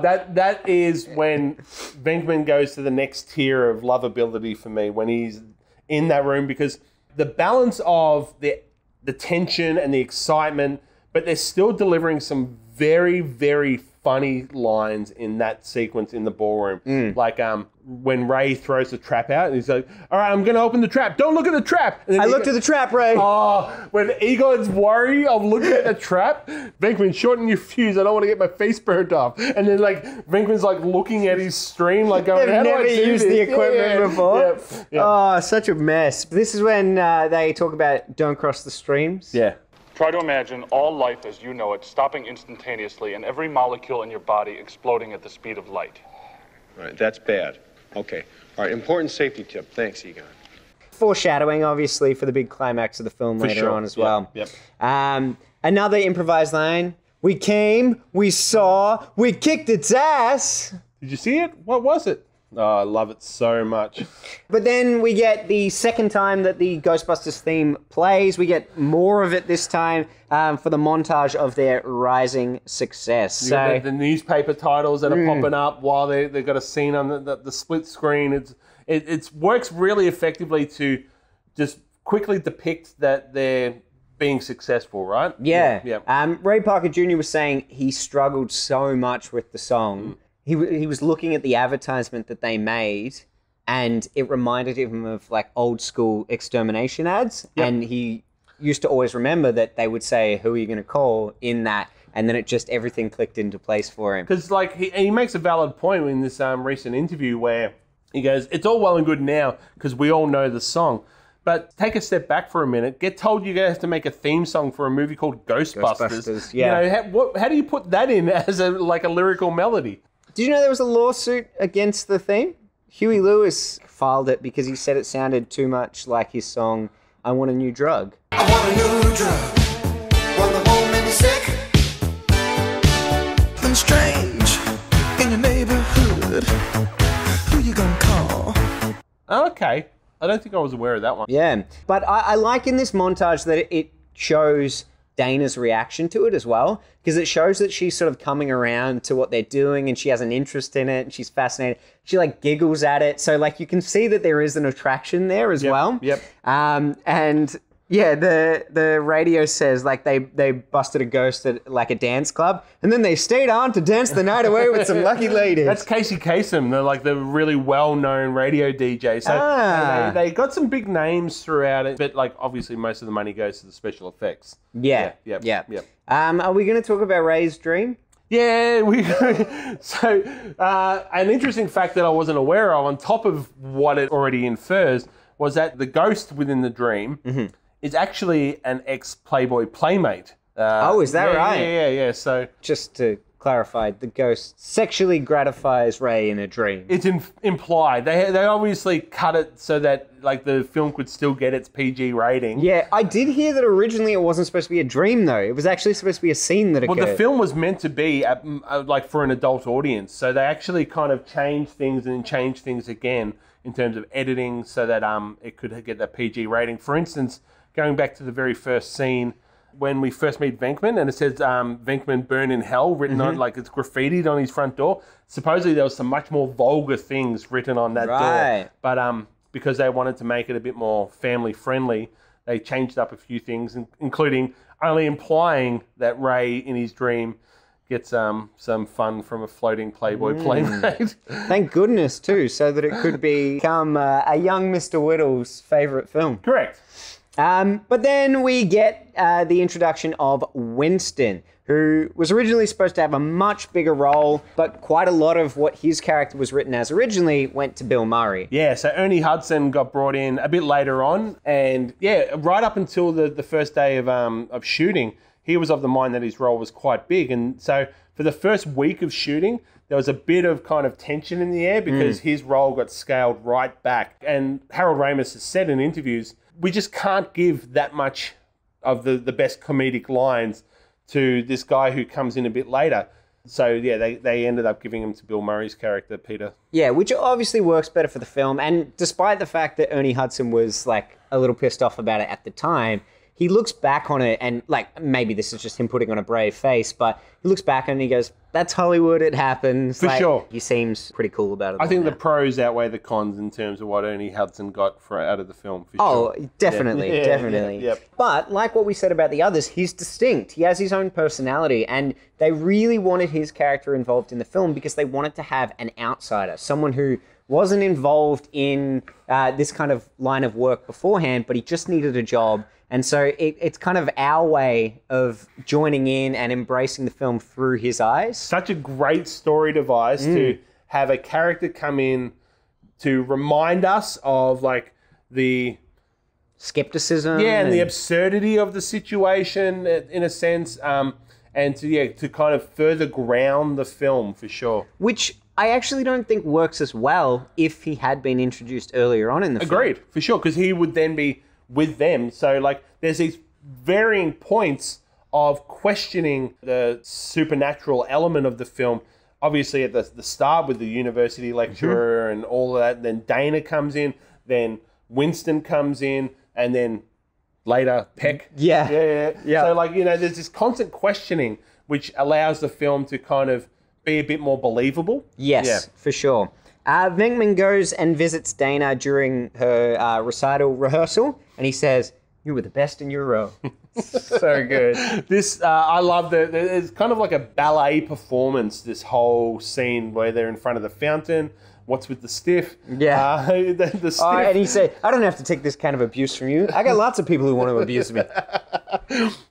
that is when Venkman goes to the next tier of lovability for me, when he's in that room, because the balance of the tension and the excitement, but they're still delivering some very, very funny lines in that sequence in the ballroom. Like when Ray throws the trap out and he's like, all right, I'm going to open the trap. Don't look at the trap. And then I looked at the trap, Ray. Oh, when Egon's worry of looking at the trap, Venkman, shorten your fuse. I don't want to get my face burnt off. And then like Venkman's like looking at his stream like going, how do I do this? They've never used the equipment before. Oh, such a mess. This is when they talk about don't cross the streams. Yeah. Try to imagine all life as you know it stopping instantaneously and every molecule in your body exploding at the speed of light. All right, that's bad. Okay. All right, important safety tip. Thanks, Egon. Foreshadowing, obviously, for the big climax of the film later on as well. Yep. Another improvised line. We came, we saw, we kicked its ass. Did you see it? What was it? Oh, I love it so much. But then we get the second time that the Ghostbusters theme plays. We get more of it this time for the montage of their rising success. You so the newspaper titles that are popping up while they've got a scene on the split screen. It works really effectively to just quickly depict that they're being successful, right? Yeah. Ray Parker Jr. was saying he struggled so much with the song. He was looking at the advertisement that they made and it reminded him of like old school extermination ads. Yep. And he used to always remember that they would say, who are you going to call in that? And then it just, everything clicked into place for him. Because like he makes a valid point in this recent interview where he goes, it's all well and good now because we all know the song. But take a step back for a minute. Get told you're going to have to make a theme song for a movie called Ghostbusters. Yeah. You know, how do you put that in as a, like a lyrical melody? Did you know there was a lawsuit against the theme? Huey Lewis filed it because he said it sounded too much like his song, I Want a New Drug. I want a new drug. Want the whole man sick. I'm strange in your neighborhood. Who you gonna call? Okay. I don't think I was aware of that one. Yeah. But I like in this montage that it shows Dana's reaction to it as well, because it shows that she's sort of coming around to what they're doing and she has an interest in it and she's fascinated. She like giggles at it. So like you can see that there is an attraction there as well. Yep. And yeah, the radio says like they busted a ghost at like a dance club and then they stayed on to dance the night away with some lucky ladies. That's Casey Kasem, the really well-known radio DJ. So they got some big names throughout it, but like obviously most of the money goes to the special effects. Yeah. Are we going to talk about Ray's dream? Yeah, an interesting fact that I wasn't aware of, on top of what it already infers, was that the ghost within the dream is actually an ex-Playboy playmate. Is that right? Yeah. So just to clarify, the ghost sexually gratifies Ray in a dream. It's implied. They obviously cut it so that like the film could still get its PG rating. Yeah, I did hear that originally it wasn't supposed to be a dream though. It was actually supposed to be a scene that occurred. Well, the film was meant to be like for an adult audience. So they actually kind of changed things and changed things again in terms of editing so that it could get that PG rating. For instance, going back to the very first scene when we first meet Venkman and it says Venkman burn in hell written on, like it's graffitied on his front door. Supposedly there was some much more vulgar things written on that door. But because they wanted to make it a bit more family friendly, they changed up a few things, including only implying that Ray in his dream gets some fun from a floating Playboy playmate. Thank goodness, too, so that it could become a young Mr. Whittle's favourite film. Correct. But then we get the introduction of Winston, who was originally supposed to have a much bigger role, but quite a lot of what his character was written as originally went to Bill Murray. Yeah, so Ernie Hudson got brought in a bit later on, and yeah, right up until the first day of shooting, he was of the mind that his role was quite big. And so for the first week of shooting, there was a bit of kind of tension in the air because his role got scaled right back. And Harold Ramis has said in interviews, we just can't give that much of the best comedic lines to this guy who comes in a bit later. So yeah, they ended up giving him to Bill Murray's character, Peter. Yeah, which obviously works better for the film. And despite the fact that Ernie Hudson was like a little pissed off about it at the time, he looks back on it and, like, maybe this is just him putting on a brave face, but he looks back and he goes, that's Hollywood, it happens. For like, sure. He seems pretty cool about it. I think the pros outweigh the cons in terms of what Ernie Hudson got for out of the film. For sure. Definitely, yeah. Definitely. Yeah. But like what we said about the others, he's distinct. He has his own personality, and they really wanted his character involved in the film because they wanted to have an outsider, someone who wasn't involved in this kind of line of work beforehand, but he just needed a job. And so it's kind of our way of joining in and embracing the film through his eyes. Such a great story device to have a character come in to remind us of like the skepticism. Yeah, and the absurdity of the situation in a sense. And to kind of further ground the film for sure. Which I actually don't think works as well if he had been introduced earlier on in the film. Agreed, for sure, because he would then be with them. So like there's these varying points of questioning the supernatural element of the film. Obviously at the start with the university lecturer and all of that, then Dana comes in, then Winston comes in, and then later Peck. Yeah. So like, you know, there's this constant questioning which allows the film to kind of be a bit more believable. Yes, for sure. Venkman goes and visits Dana during her recital rehearsal, and he says, "You were the best in your row." So good. This I love that. It's kind of like a ballet performance. This whole scene where they're in front of the fountain. What's with the stiff? Yeah. The stiff. And he said, "I don't have to take this kind of abuse from you. I got lots of people who want to abuse me."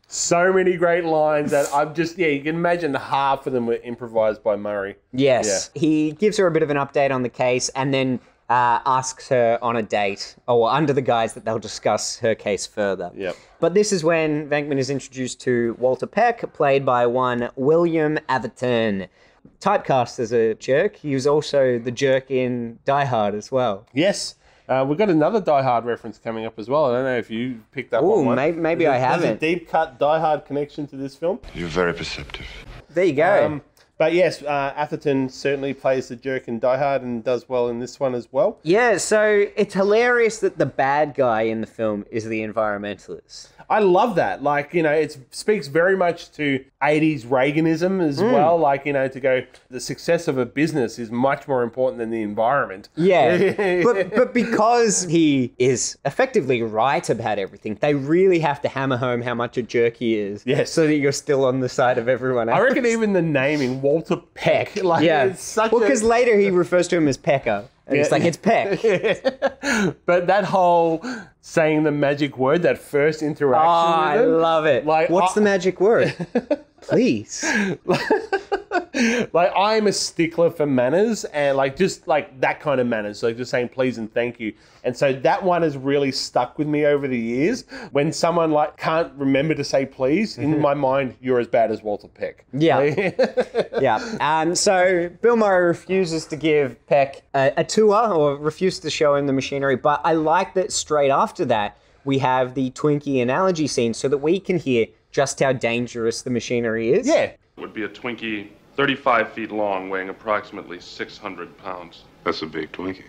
So many great lines that I'm just, you can imagine half of them were improvised by Murray. Yes. Yeah. He gives her a bit of an update on the case and then asks her on a date, or under the guise that they'll discuss her case further. Yep. But this is when Venkman is introduced to Walter Peck, played by one William Atherton. Typecast as a jerk. He was also the jerk in Die Hard as well. Yes. We've got another Die Hard reference coming up as well. I don't know if you picked up on one. Maybe I haven't. There's a deep cut Die Hard connection to this film. You're very perceptive. There you go. But yes, Atherton certainly plays the jerk in Die Hard and does well in this one as well. Yeah, so it's hilarious that the bad guy in the film is the environmentalist. I love that. Like, you know, it speaks very much to 80s Reaganism as well. Like, you know, to go, the success of a business is much more important than the environment. Yeah, but because he is effectively right about everything, they really have to hammer home how much a jerk he is. Yes. So that you're still on the side of everyone else. I reckon even the naming, Walter Peck. Like, it's such because later he refers to him as Pecker. And it's like, it's Peck. But that whole saying the magic word, that first interaction with him, I love it. Like, what's the magic word? Please. Like, I'm a stickler for manners and like, just like that kind of manners. Like just saying please and thank you. And so that one has really stuck with me over the years. When someone like can't remember to say please, in my mind, you're as bad as Walter Peck. Yeah. So Bill Murray refuses to give Peck a tour, or refused to show him the machinery. But I like that straight after that, we have the Twinkie analogy scene so that we can hear just how dangerous the machinery is. Yeah. Would be a Twinkie 35 feet long, weighing approximately 600 pounds. That's a big Twinkie.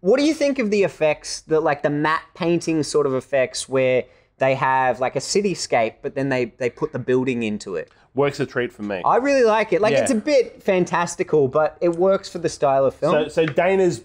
What do you think of the effects, the matte painting sort of effects where they have like a cityscape, but then they put the building into it? Works a treat for me. I really like it. Like, it's a bit fantastical, but it works for the style of film. So Dana's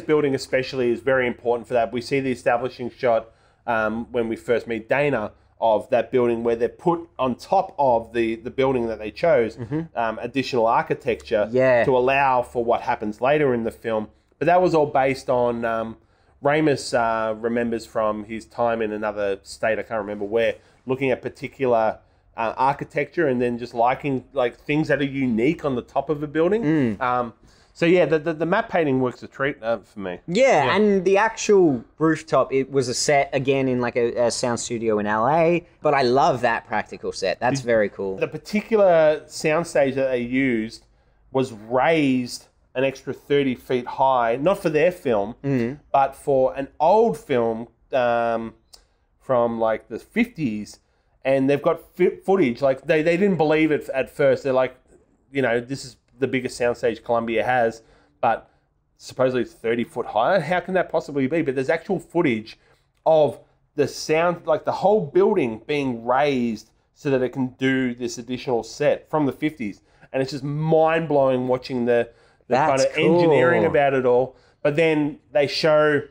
building especially is very important for that. We see the establishing shot when we first meet Dana, of that building where they're put on top of the building that they chose, additional architecture to allow for what happens later in the film. But that was all based on Ramis remembers from his time in another state, I can't remember where, looking at particular architecture and then just liking like things that are unique on the top of a building. So yeah, the map painting works a treat for me. Yeah, yeah, and the actual rooftop, it was a set again in like a sound studio in LA, but I love that practical set. That's very cool. The particular soundstage that they used was raised an extra 30 feet high, not for their film, but for an old film from like the 50s, and they've got footage. Like they didn't believe it at first. They're like, you know, this is the biggest soundstage Columbia has, but supposedly it's 30 foot high. How can that possibly be? But there's actual footage of the sound, like the whole building being raised so that it can do this additional set from the 50s. And it's just mind-blowing watching the kind of engineering about it all. But then they show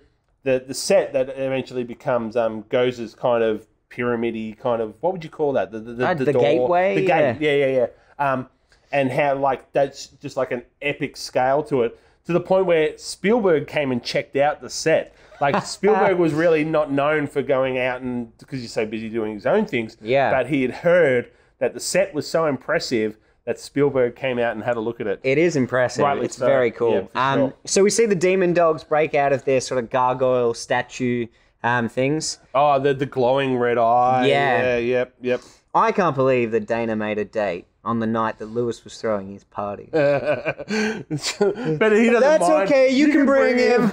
the set that eventually becomes Goza's kind of pyramid-y kind of, what would you call that? The door, gateway? The gate, yeah. And how like that's just like an epic scale to it, to the point where Spielberg came and checked out the set. Like Spielberg was really not known for going out and, because he's so busy doing his own things. Yeah. But he had heard that the set was so impressive that Spielberg came out and had a look at it. It is impressive. Rightly it's so. Very cool. Yeah, sure. So we see the demon dogs break out of their sort of gargoyle statue things. Oh, the glowing red eye. Yeah. Yep. I can't believe that Dana made a date on the night that Lewis was throwing his party. But he doesn't mind. That's okay. You can bring him.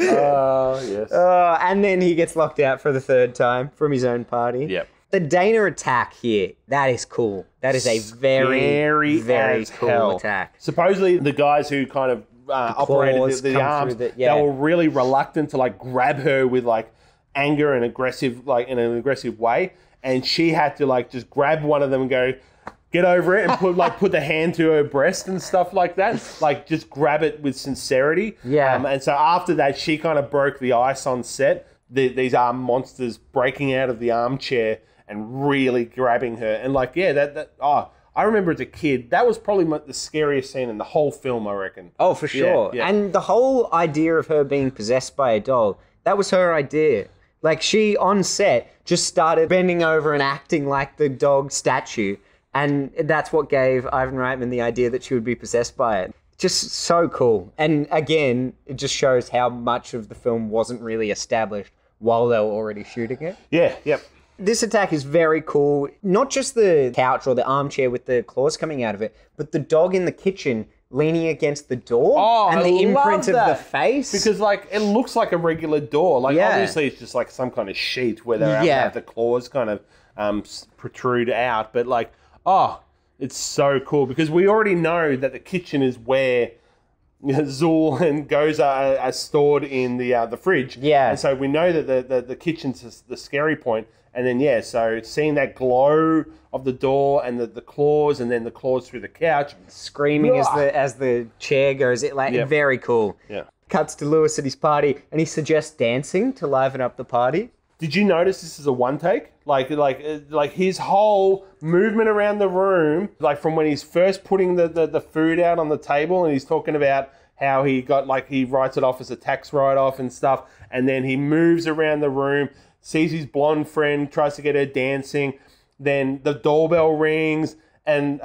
Yes. And then he gets locked out for the third time from his own party. Yep. The Dana attack here, that is cool. That is a very, very cool attack. Supposedly the guys who kind of operated the arms, they were really reluctant to like grab her with like anger and aggressive, like in an aggressive way. And she had to like just grab one of them and go, get over it, and put like put the hand to her breast and stuff like that. Like just grab it with sincerity. Yeah. And so after that, she kind of broke the ice on set. These arm monsters breaking out of the armchair and really grabbing her. And like, yeah, I remember as a kid, that was probably the scariest scene in the whole film, I reckon. Oh, for sure. Yeah. And the whole idea of her being possessed by a doll, that was her idea. Like she, on set, just started bending over and acting like the dog statue. And that's what gave Ivan Reitman the idea that she would be possessed by it. Just so cool. And again, it just shows how much of the film wasn't really established while they were already shooting it. Yeah, yep. This attack is very cool. Not just the couch or the armchair with the claws coming out of it, but the dog in the kitchen leaning against the door and the imprint of the face. Because like it looks like a regular door. Like obviously it's just like some kind of sheet where they have the claws kind of protrude out. But like, it's so cool because we already know that the kitchen is where Zool and Goza are stored in the fridge. Yeah. And so we know that the kitchen's the scary point. And then, so seeing that glow of the door and the claws, and then the claws through the couch. Screaming as the chair goes. Very cool. Yeah. Cuts to Lewis at his party, and he suggests dancing to liven up the party. Did you notice this is a one take? Like his whole movement around the room, like from when he's first putting the food out on the table and he's talking about how he got, like he writes it off as a tax write-off and stuff. And then he moves around the room, sees his blonde friend, tries to get her dancing. Then the doorbell rings and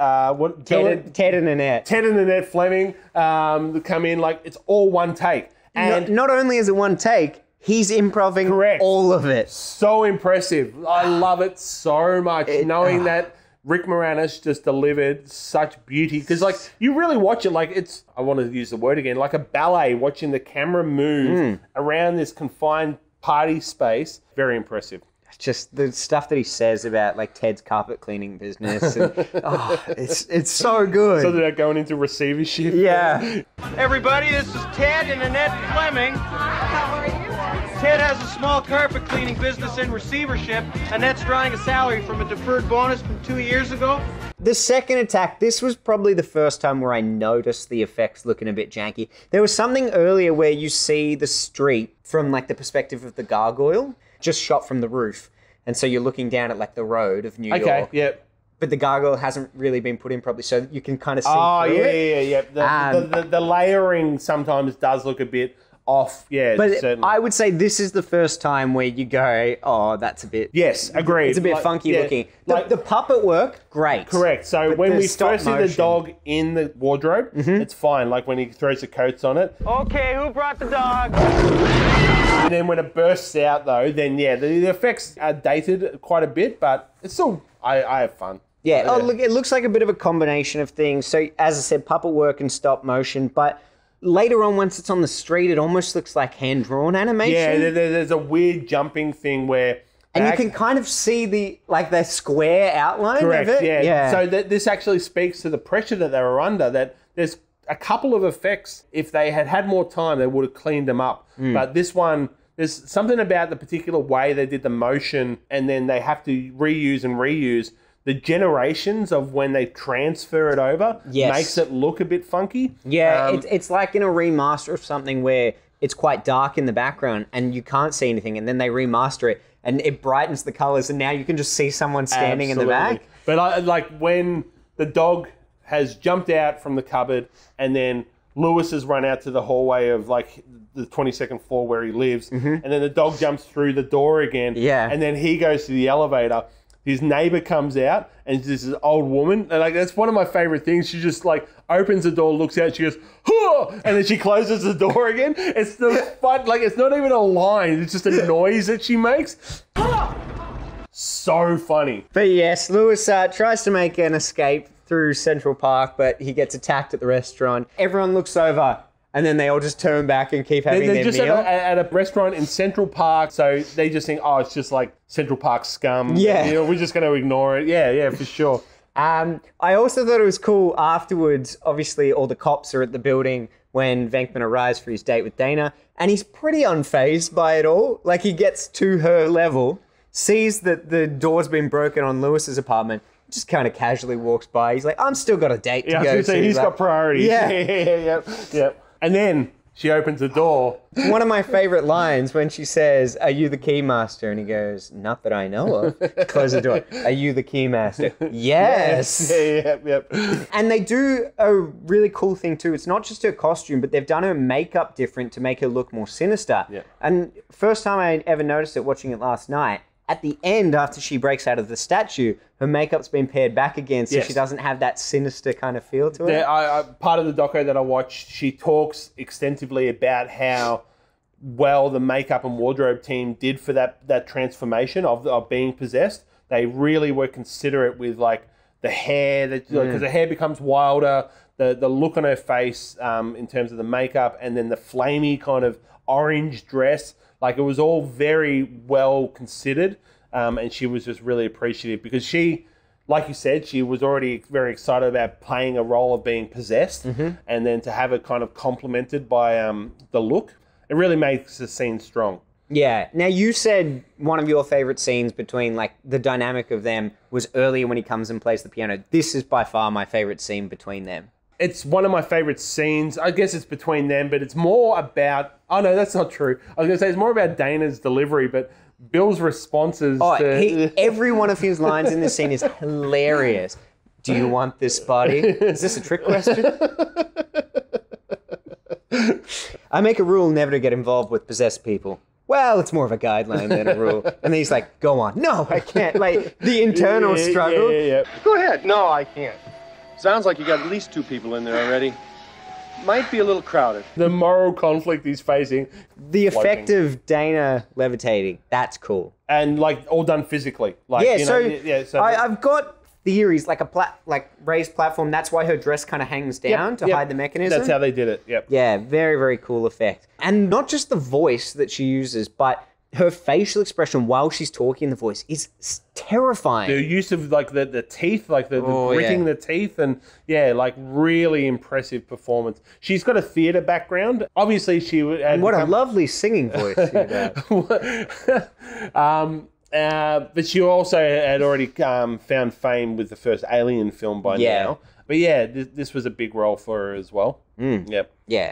Ted and Annette Fleming come in. Like it's all one take. And not only is it one take, he's improvising all of it. So impressive. I love it so much. Knowing that Rick Moranis just delivered such beauty. Because, like, you really watch it like it's, I want to use the word again, like a ballet, watching the camera move around this confined party space. Very impressive. Just the stuff that he says about like Ted's carpet cleaning business. And, it's so good. So they're going into receivership. Yeah. Everybody, this is Ted and Annette Fleming. How are you? Ted has a small carpet cleaning business in receivership. Annette's drawing a salary from a deferred bonus from 2 years ago. The second attack, this was probably the first time where I noticed the effects looking a bit janky. There was something earlier where you see the street from like the perspective of the gargoyle, just shot from the roof. And so you're looking down at like the road of New York. Okay, yep. But the gargoyle hasn't really been put in properly, so you can kind of see through it. The layering sometimes does look a bit off, but certainly. I would say this is the first time where you go, that's a bit... Yes, agreed. It's a bit like, funky looking. The puppet work, great. Correct. So but when we first see the dog in the wardrobe, it's fine. Like when he throws the coats on it. Okay, who brought the dog? And then when it bursts out though, then the effects are dated quite a bit, but it's still, I have fun. Yeah, look, it looks like a bit of a combination of things. So as I said, puppet work and stop motion, but later on once it's on the street, it almost looks like hand-drawn animation. Yeah, there's a weird jumping thing where... And you can kind of see the square outline of it. Correct, yeah. So this actually speaks to the pressure that they were under, that there's a couple of effects, if they had more time, they would have cleaned them up. But this one, There's something about the particular way they did the motion, and then they have to reuse and reuse. The generations of when they transfer it over makes it look a bit funky. Yeah, it's like in a remaster of something where it's quite dark in the background and you can't see anything, and then they remaster it and it brightens the colors, and now you can just see someone standing in the back. But like when the dog has jumped out from the cupboard and then Lewis has run out to the hallway of like the 22nd floor where he lives, and then the dog jumps through the door again, and then he goes to the elevator. His neighbor comes out, and this is an old woman. And like, that's one of my favorite things. She just like opens the door, looks out, she goes, "Huh!" and then she closes the door again. It's the fun, like it's not even a line. It's just a noise that she makes. So funny. But yes, Lewis tries to make an escape through Central Park, but he gets attacked at the restaurant. Everyone looks over, and then they all just turn back and keep having their meal. They're just at a restaurant in Central Park, so they just think, oh, it's just like Central Park scum. Yeah. You know, we're just going to ignore it. Yeah, yeah, for sure. I also thought it was cool afterwards, obviously all the cops are at the building when Venkman arrives for his date with Dana, and he's pretty unfazed by it all. Like, he gets to her level, sees that the door's been broken on Lewis's apartment, just kind of casually walks by. He's like, I'm still got a date to go to. So he's got priorities. Yeah. And then she opens the door. One of my favorite lines when she says, "Are you the keymaster?" And he goes, "Not that I know of." Close the door. "Are you the keymaster?" Yes. Yep. And they do a really cool thing too. It's not just her costume, but they've done her makeup different to make her look more sinister. Yeah. And first time I ever noticed it watching it last night, at the end, after she breaks out of the statue, her makeup's been paired back again, so she doesn't have that sinister kind of feel to it. Yeah, part of the doco that I watched, she talks extensively about how well the makeup and wardrobe team did for that transformation of being possessed. They really were considerate with like the hair, because the hair becomes wilder, the look on her face in terms of the makeup, and then the flamey kind of orange dress. Like, it was all very well considered, and she was just really appreciative because she, like you said, she was already very excited about playing a role of being possessed, and then to have it kind of complemented by the look, it really makes the scene strong. Yeah. Now, you said one of your favorite scenes between, like, the dynamic of them was earlier when he comes and plays the piano. This is by far my favorite scene between them. It's one of my favorite scenes. I guess it's between them, but it's more about... Oh, no, that's not true. I was going to say it's more about Dana's delivery, but Bill's responses... every one of his lines in this scene is hilarious. "Do you want this body? Is this a trick question?" "I make a rule never to get involved with possessed people." "Well, it's more of a guideline than a rule." And then he's like, "Go on." "No, I can't." Like, the internal struggle. Yeah. "Go ahead." "No, I can't." "Sounds like you got at least two people in there already. Might be a little crowded." The moral conflict he's facing. The effect of Dana levitating. That's cool. And like all done physically. Like, I've got theories, like raised platform. That's why her dress kind of hangs down to hide the mechanism. That's how they did it. Yep. Yeah, very, very cool effect. And not just the voice that she uses, but her facial expression while she's talking, the voice is terrifying. The use of like the teeth, like the gritting the teeth, and like really impressive performance. She's got a theatre background. Obviously, she would. What a lovely singing voice she had. But she also had already found fame with the first Alien film by now. But yeah, this was a big role for her as well. Yeah,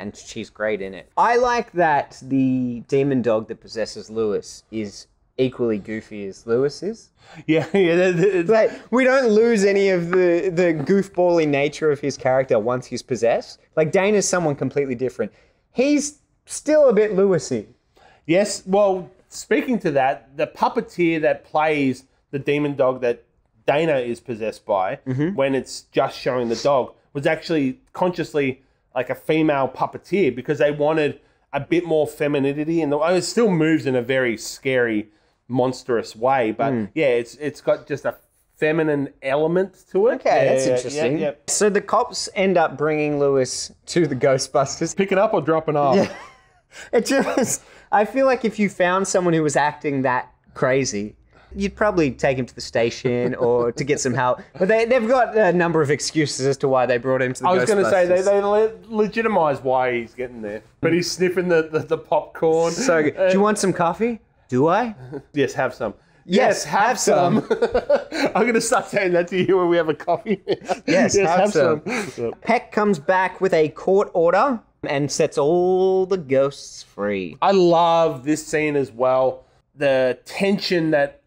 and she's great in it. I like that the demon dog that possesses Lewis is equally goofy as Lewis is. Like, we don't lose any of the goofbally nature of his character once he's possessed. Like, Dana's someone completely different. He's still a bit Lewis-y. Yes, well, speaking to that, the puppeteer that plays the demon dog that Dana is possessed by, when it's just showing the dog, was actually consciously like a female puppeteer because they wanted a bit more femininity, and it still moves in a very scary, monstrous way. But it's got just a feminine element to it. Okay, that's interesting. Yeah. So the cops end up bringing Lewis to the Ghostbusters. Picking up or dropping off? Yeah. I feel like if you found someone who was acting that crazy, You'd probably take him to the station or to get some help. But they've got a number of excuses as to why they brought him to the Ghostbusters. I was going to say, they legitimise why he's getting there. But he's sniffing the popcorn. So good. Do you want some coffee? Do I? Yes, have some. Yes, have some. I'm going to start saying that to you when we have a coffee. Yes, have some. Peck comes back with a court order and sets all the ghosts free. I love this scene as well. The tension that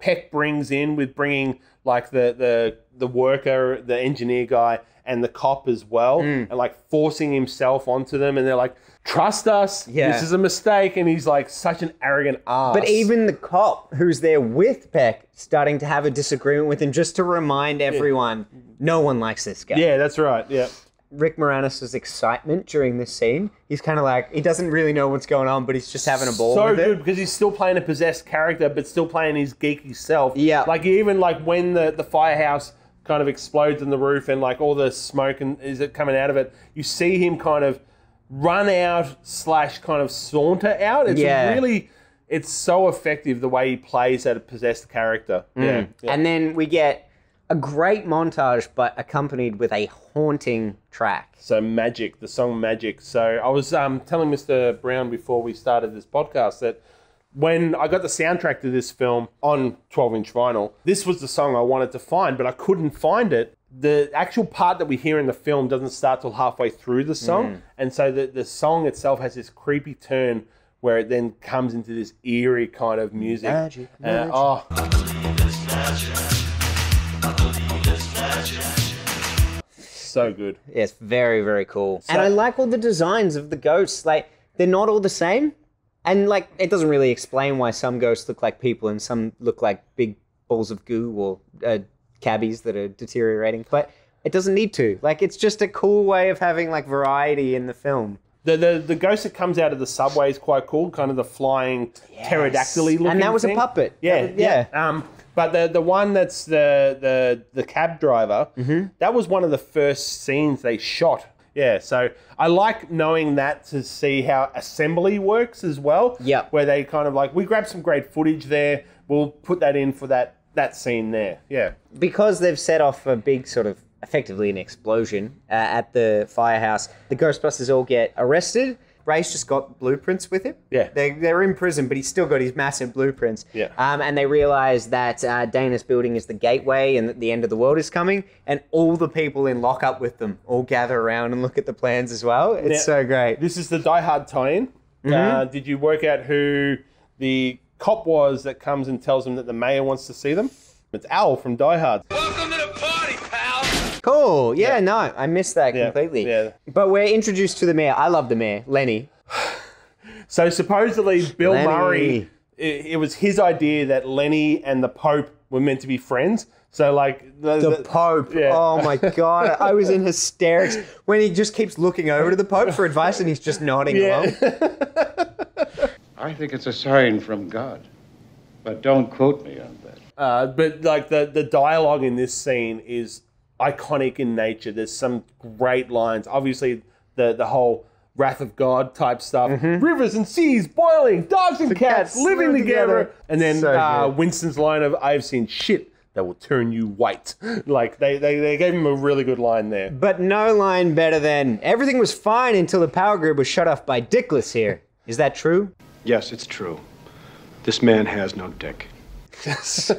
Peck brings in with bringing like the worker, the engineer guy, and the cop as well, and like forcing himself onto them, and they're like, trust us, this is a mistake, and he's like such an arrogant ass. But even the cop who's there with Peck starting to have a disagreement with him just to remind everyone, no one likes this guy. Yeah, that's right, yeah. Rick Moranis' excitement during this scene, he's kind of like, he doesn't really know what's going on, but he's just having a ball with it. So good, because he's still playing a possessed character, but still playing his geeky self. Yeah. Like even like when the firehouse kind of explodes in the roof and like all the smoke and coming out of it, you see him kind of run out slash kind of saunter out. It's really, it's so effective the way he plays that possessed character. Yeah. And then we get a great montage, but accompanied with a haunting track. So Magic, the song Magic. So I was telling Mr. Brown before we started this podcast that when I got the soundtrack to this film on 12-inch vinyl, this was the song I wanted to find, but I couldn't find it. The actual part that we hear in the film doesn't start till halfway through the song. And so the song itself has this creepy turn where it then comes into this eerie kind of music. Magic, magic. So good. Yes, very, very cool. So, and I like all the designs of the ghosts. Like, they're not all the same. And, like, it doesn't really explain why some ghosts look like people and some look like big balls of goo or cabbies that are deteriorating. But it doesn't need to. Like, it's just a cool way of having, like, variety in the film. The ghost that comes out of the subway is quite cool. Kind of the flying pterodactyly looking thing. And that was a puppet. Yeah. But the one that's the cab driver, that was one of the first scenes they shot. Yeah, so I like knowing that to see how assembly works as well. Yeah. Where they kind of like, we grabbed some great footage there, we'll put that in for that scene there. Yeah. Because they've set off a big sort of, effectively an explosion at the firehouse, the Ghostbusters all get arrested. Ray's just got blueprints with him. Yeah. They're in prison, but he's still got his massive blueprints. Yeah. And they realize that Dana's building is the gateway and that the end of the world is coming. And all the people in lockup with them all gather around and look at the plans as well. It's so great. This is the Die Hard tie-in. Did you work out who the cop was that comes and tells them that the mayor wants to see them? It's Al from Die Hard. Welcome to the party, pal. Cool. Yeah, no, I missed that completely. Yeah. But we're introduced to the mayor. I love the mayor, Lenny. So supposedly Bill Murray, it was his idea that Lenny and the Pope were meant to be friends. So like the Pope. Yeah. Oh my God. I was in hysterics when he just keeps looking over to the Pope for advice and he's just nodding along. I think it's a sign from God, but don't quote me on that. But like the dialogue in this scene is iconic in nature. There's some great lines. Obviously, the whole wrath of God type stuff. Rivers and seas boiling, dogs and cats living together. And then so Winston's line of, I've seen shit that will turn you white. Like, they gave him a really good line there. But no line better than, everything was fine until the power grid was shut off by Dickless here. Is that true? Yes, it's true. This man has no dick. So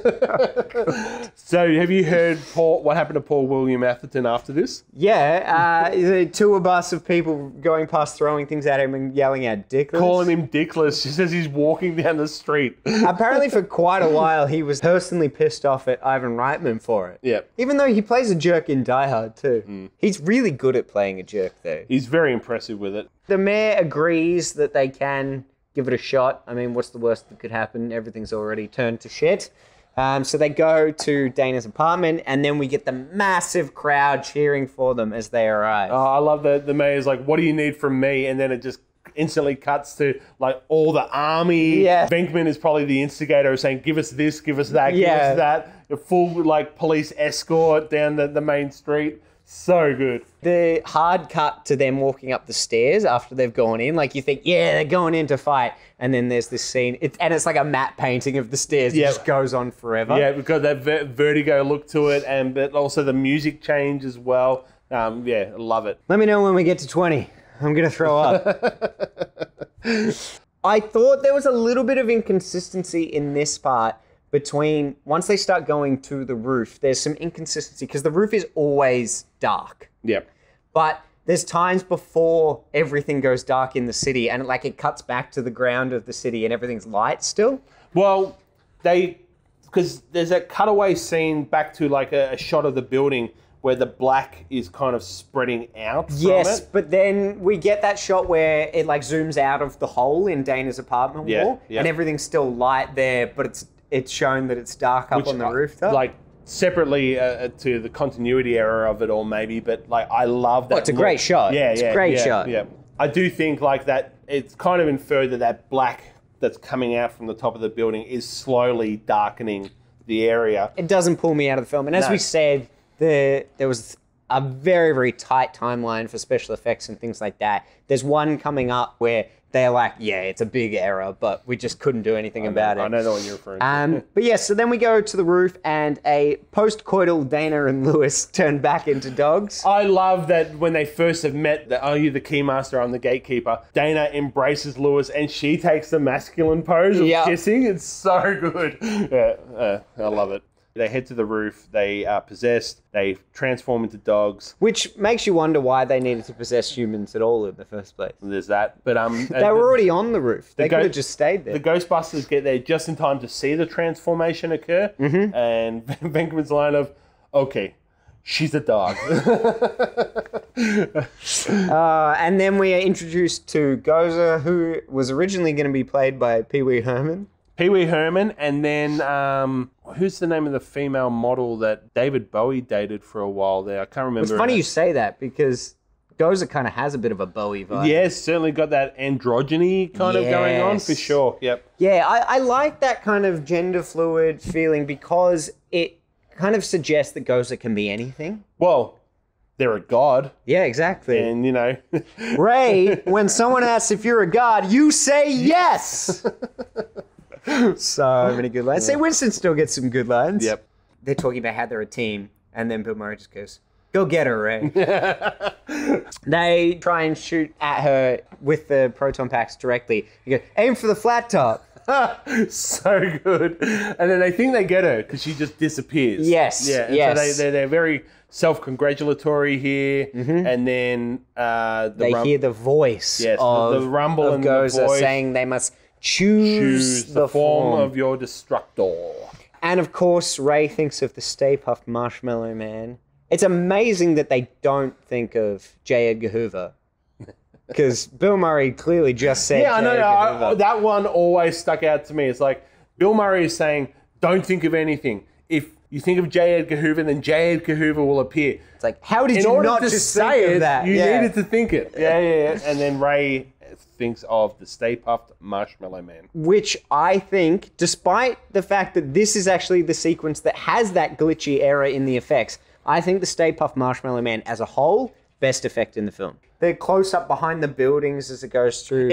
have you heard what happened to Paul William Atherton after this? Yeah, the tour bus of people going past throwing things at him and yelling out Dickless. Calling him Dickless just as he's walking down the street. Apparently for quite a while he was personally pissed off at Ivan Reitman for it. Yeah. Even though he plays a jerk in Die Hard too. He's really good at playing a jerk though. He's very impressive with it. The mayor agrees that they can give it a shot. I mean, what's the worst that could happen? Everything's already turned to shit. So they go to Dana's apartment and then we get the massive crowd cheering for them as they arrive. Oh, I love that the mayor's like, what do you need from me? And then it just instantly cuts to like all the army. Yeah. Venkman is probably the instigator saying, give us this, give us that, give us that. A full like police escort down the main street. So good. The hard cut to them walking up the stairs after they've gone in, like you think, yeah, they're going in to fight. And then there's this scene, and it's like a matte painting of the stairs. Yeah. It just goes on forever. Yeah, we've got that vertigo look to it, and but also the music change as well. Yeah, I love it. Let me know when we get to 20. I'm going to throw up. I thought there was a little bit of inconsistency in this part. Between once they start going to the roof, there's some inconsistency because the roof is always dark. Yeah. But there's times before everything goes dark in the city, and like it cuts back to the ground of the city and everything's light still. Well, because there's that cutaway scene back to like a shot of the building where the black is kind of spreading out from it. Yes, but then we get that shot where it like zooms out of the hole in Dana's apartment wall, and everything's still light there, but it's shown that it's dark up on the rooftop. Like separately to the continuity error of it all maybe, but like I love that. Well, it's a great shot. Yeah, it's a great shot. Yeah, I do think like that it's kind of inferred that that black that's coming out from the top of the building is slowly darkening the area. It doesn't pull me out of the film. And as we said, there was a very, very tight timeline for special effects and things like that. There's one coming up where they're like, yeah, it's a big error, but we just couldn't do anything about it. I know the one you're referring to. But yeah, so then we go to the roof and a post-coital Dana and Lewis turn back into dogs. I love that when they first have met, that, oh, you're the keymaster, I'm the gatekeeper. Dana embraces Lewis and she takes the masculine pose of kissing. It's so good. Yeah, I love it. They head to the roof, they are possessed, they transform into dogs. Which makes you wonder why they needed to possess humans at all in the first place. There's that. But they were already on the roof. They could have just stayed there. The Ghostbusters get there just in time to see the transformation occur. Mm-hmm. And Venkman's line of, okay, she's a dog. And then we are introduced to Gozer, who was originally going to be played by Pee-wee Herman. And then who's the name of the female model that David Bowie dated for a while there? I can't remember. It's funny you say that because Gozer kind of has a bit of a Bowie vibe. Yes, certainly got that androgyny kind of going on for sure. Yep. Yeah, I like that kind of gender fluid feeling because it kind of suggests that Gozer can be anything. Well, they're a god. Yeah, exactly. And, you know. Ray, when someone asks if you're a god, you say yes. So many good lines. Yeah. See, Winston still gets some good lines. Yep. They're talking about how they're a team, and then Bill Murray just goes, go get her, Ray. They try and shoot at her with the proton packs directly. You go, aim for the flat top. So good. And then they think they get her because she just disappears. Yes. Yeah. Yes. So they're very self-congratulatory here. Mm-hmm. And then they hear the voice. Yes. Of, the rumble of and Gozer the voice. Saying they must choose the form of your destructor. And of course, Ray thinks of the Stay Puft Marshmallow Man. It's amazing that they don't think of J. Edgar Hoover. Because Bill Murray clearly just said J. Edgar Hoover. That one always stuck out to me. It's like, Bill Murray is saying, don't think of anything. If you think of J. Edgar Hoover, then J. Edgar Hoover will appear. It's like, how did you not just say that? You needed to think it. Yeah. And then Ray thinks of the Stay Puft Marshmallow Man. Which I think, despite the fact that this is actually the sequence that has that glitchy error in the effects, I think the Stay Puft Marshmallow Man as a whole, best effect in the film. The close-up behind the buildings as it goes through.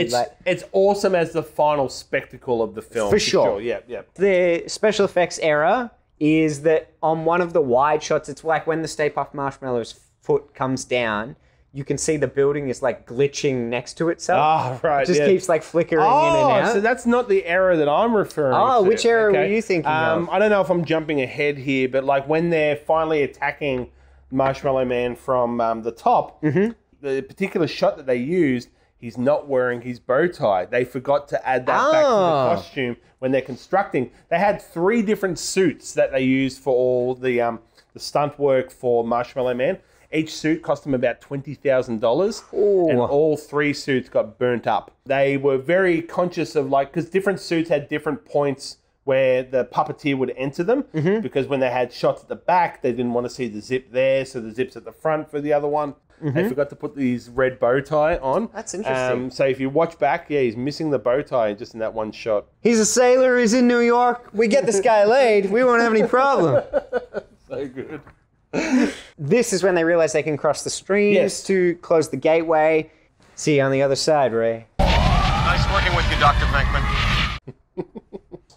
It's awesome as the final spectacle of the film. For sure. Yeah. The special effects error is that on one of the wide shots, it's like when the Stay Puft Marshmallow's foot comes down, you can see the building is like glitching next to itself. Oh, right. It just keeps like flickering in and out. So that's not the error that I'm referring to. Oh, which error were you thinking of? I don't know if I'm jumping ahead here, but like when they're finally attacking Marshmallow Man from the top, mm-hmm. the particular shot that they used, he's not wearing his bow tie. They forgot to add that back to the costume when they're constructing. They had 3 different suits that they used for all the stunt work for Marshmallow Man. Each suit cost him about $20,000, and all 3 suits got burnt up. They were very conscious of like, because different suits had different points where the puppeteer would enter them, mm-hmm. because when they had shots at the back, they didn't want to see the zip there, so the zip's at the front for the other one. Mm-hmm. They forgot to put these red bow tie on. That's interesting. So if you watch back, he's missing the bow tie just in that one shot. He's a sailor, he's in New York. We get this guy laid, we won't have any problem. So good. This is when they realize they can cross the streams to close the gateway. See you on the other side, Ray. Nice working with you, Dr. Venkman.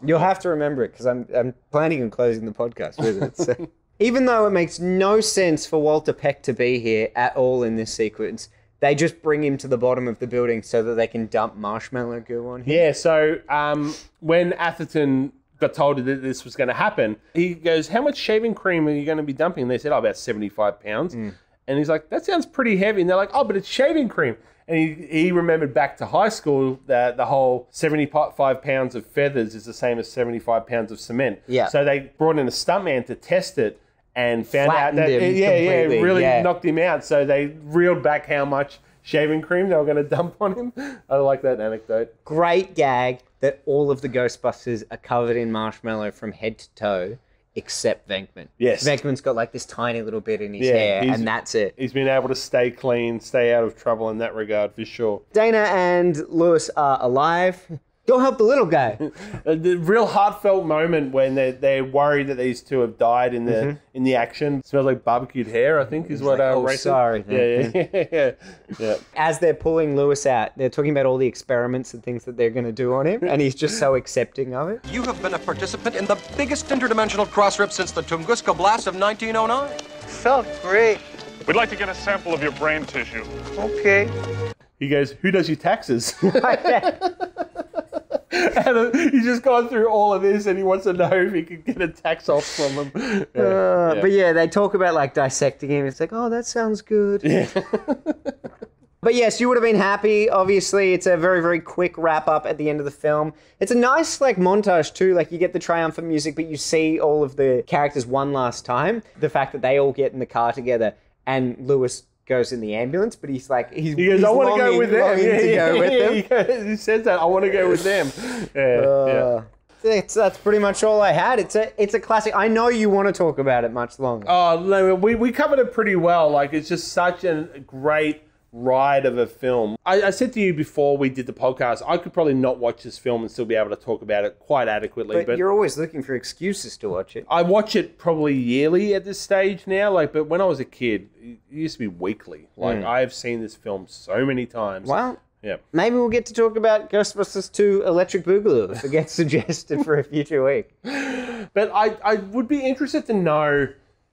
You'll have to remember it because I'm planning on closing the podcast with it. So. Even though it makes no sense for Walter Peck to be here at all in this sequence, they just bring him to the bottom of the building so that they can dump marshmallow goo on him. Yeah, so when Atherton got told that this was going to happen, he goes, how much shaving cream are you going to be dumping? And they said, oh, about 75 pounds. Mm. And he's like, that sounds pretty heavy. And they're like, oh, but it's shaving cream. And he remembered back to high school that the whole 75 pounds of feathers is the same as 75 pounds of cement. Yeah. So they brought in a stuntman to test it. And found flattened out that it really knocked him out. So they reeled back how much shaving cream they were going to dump on him. I like that anecdote. Great gag that all of the Ghostbusters are covered in marshmallow from head to toe, except Venkman. Yes, Venkman's got like this tiny little bit in his hair, and that's it. He's been able to stay clean, stay out of trouble in that regard for sure. Dana and Lewis are alive. Go help the little guy. The real heartfelt moment when they're worried that these two have died in the action. It smells like barbecued hair, I think, is what. Like, oh, sorry. Yeah. As they're pulling Lewis out, they're talking about all the experiments and things that they're going to do on him, and he's just so accepting of it. You have been a participant in the biggest interdimensional cross-rip since the Tunguska blast of 1909. Felt great. We'd like to get a sample of your brain tissue. Okay. He goes, who does your taxes? And he's just gone through all of this and he wants to know if he can get a tax off from him. But yeah, they talk about like dissecting him. It's like, oh, that sounds good. Yeah. But yes, you would have been happy. Obviously, it's a very, very quick wrap up at the end of the film. It's a nice like montage too. Like you get the triumphant music, but you see all of the characters one last time. The fact that they all get in the car together and Lewis goes in the ambulance, but he's like, he goes, I want to go with them. He says that, I want to go with them. That's pretty much all I had. It's a classic. I know you want to talk about it much longer. Oh, no, we covered it pretty well. Like, it's just such a great ride of a film. I said to you before we did the podcast, I could probably not watch this film and still be able to talk about it quite adequately. But you're always looking for excuses to watch it. I watch it probably yearly at this stage now. Like, but when I was a kid, it used to be weekly. Like, I've seen this film so many times. Well, yeah. Maybe we'll get to talk about Ghostbusters 2 Electric Boogaloo if it gets suggested for a future week. But I would be interested to know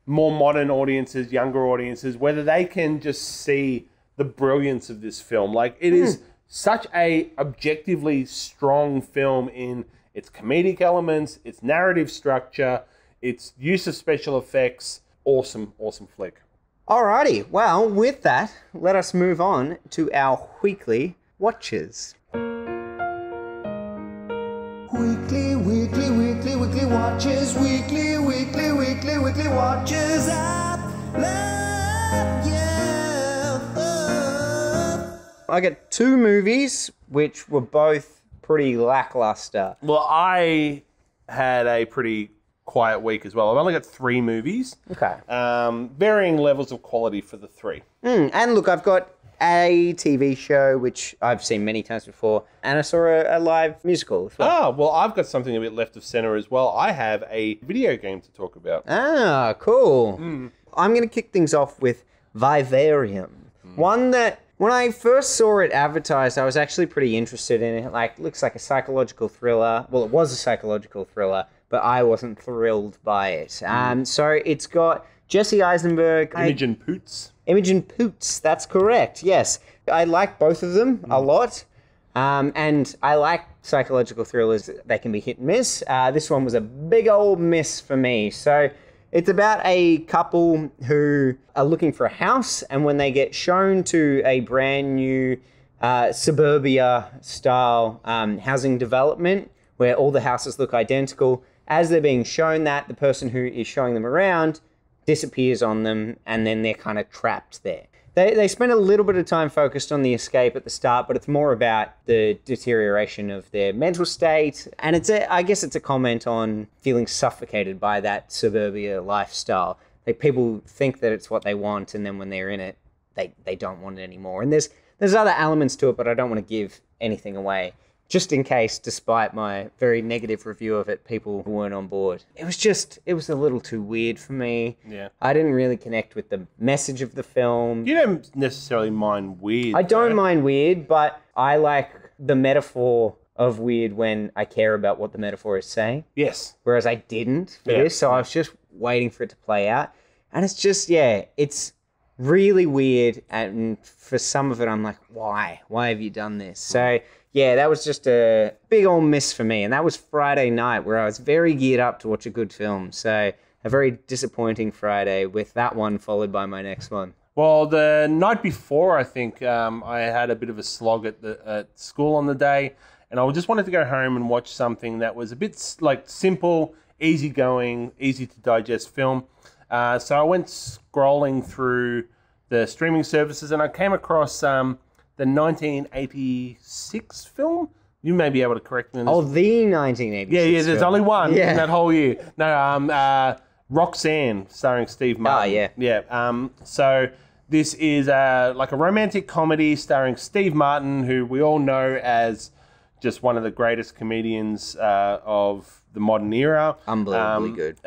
more modern audiences, younger audiences, whether they can just see the brilliance of this film. Like, it is such a objectively strong film in its comedic elements, its narrative structure, its use of special effects. Awesome, awesome flick. Alrighty, well, with that, let us move on to our weekly watches. Weekly watches. Weekly watches. I got two movies, which were both pretty lackluster. Well, I had a pretty quiet week as well. I've only got three movies. Okay. Varying levels of quality for the three. And look, I've got a TV show, which I've seen many times before, and I saw a live musical as well. Oh, well, I've got something a bit left of center as well. I have a video game to talk about. Ah, cool. I'm going to kick things off with Vivarium. One that, when I first saw it advertised, I was actually pretty interested in it. Like, looks like a psychological thriller. Well, it was a psychological thriller, but I wasn't thrilled by it. So it's got Jesse Eisenberg. Imogen Poots. Imogen Poots, that's correct, yes. I like both of them a lot. And I like psychological thrillers. They can be hit and miss. This one was a big old miss for me. So it's about a couple who are looking for a house, and when they get shown to a brand new suburbia-style housing development where all the houses look identical, as they're being shown that, the person who is showing them around disappears on them, and then they're kind of trapped there. They spend a little bit of time focused on the escape at the start, but it's more about the deterioration of their mental state. And I guess it's a comment on feeling suffocated by that suburbia lifestyle. Like, people think that it's what they want, and then when they're in it, they don't want it anymore. And there's other elements to it, but I don't want to give anything away. just in case, despite my very negative review of it, people weren't on board. It was a little too weird for me. Yeah. I didn't really connect with the message of the film. You don't necessarily mind weird. I don't mind weird, but I like the metaphor of weird when I care about what the metaphor is saying. Yes. Whereas I didn't for this, so I was just waiting for it to play out. And it's just, yeah, it's really weird. And for some of it, I'm like, why? Why have you done this? So... yeah, that was just a big old miss for me. And that was Friday night, where I was very geared up to watch a good film. So a very disappointing Friday with that one followed by my next one. Well, the night before, I think I had a bit of a slog at school on the day. And I just wanted to go home and watch something that was a bit like simple, easygoing, easy to digest film. So I went scrolling through the streaming services and I came across... the 1986 film? You may be able to correct me. Oh, the 1986 Yeah, there's only one in that whole year. No, Roxanne, starring Steve Martin. Oh, yeah. Yeah, so this is like a romantic comedy starring Steve Martin, who we all know as just one of the greatest comedians of the modern era. Unbelievably good.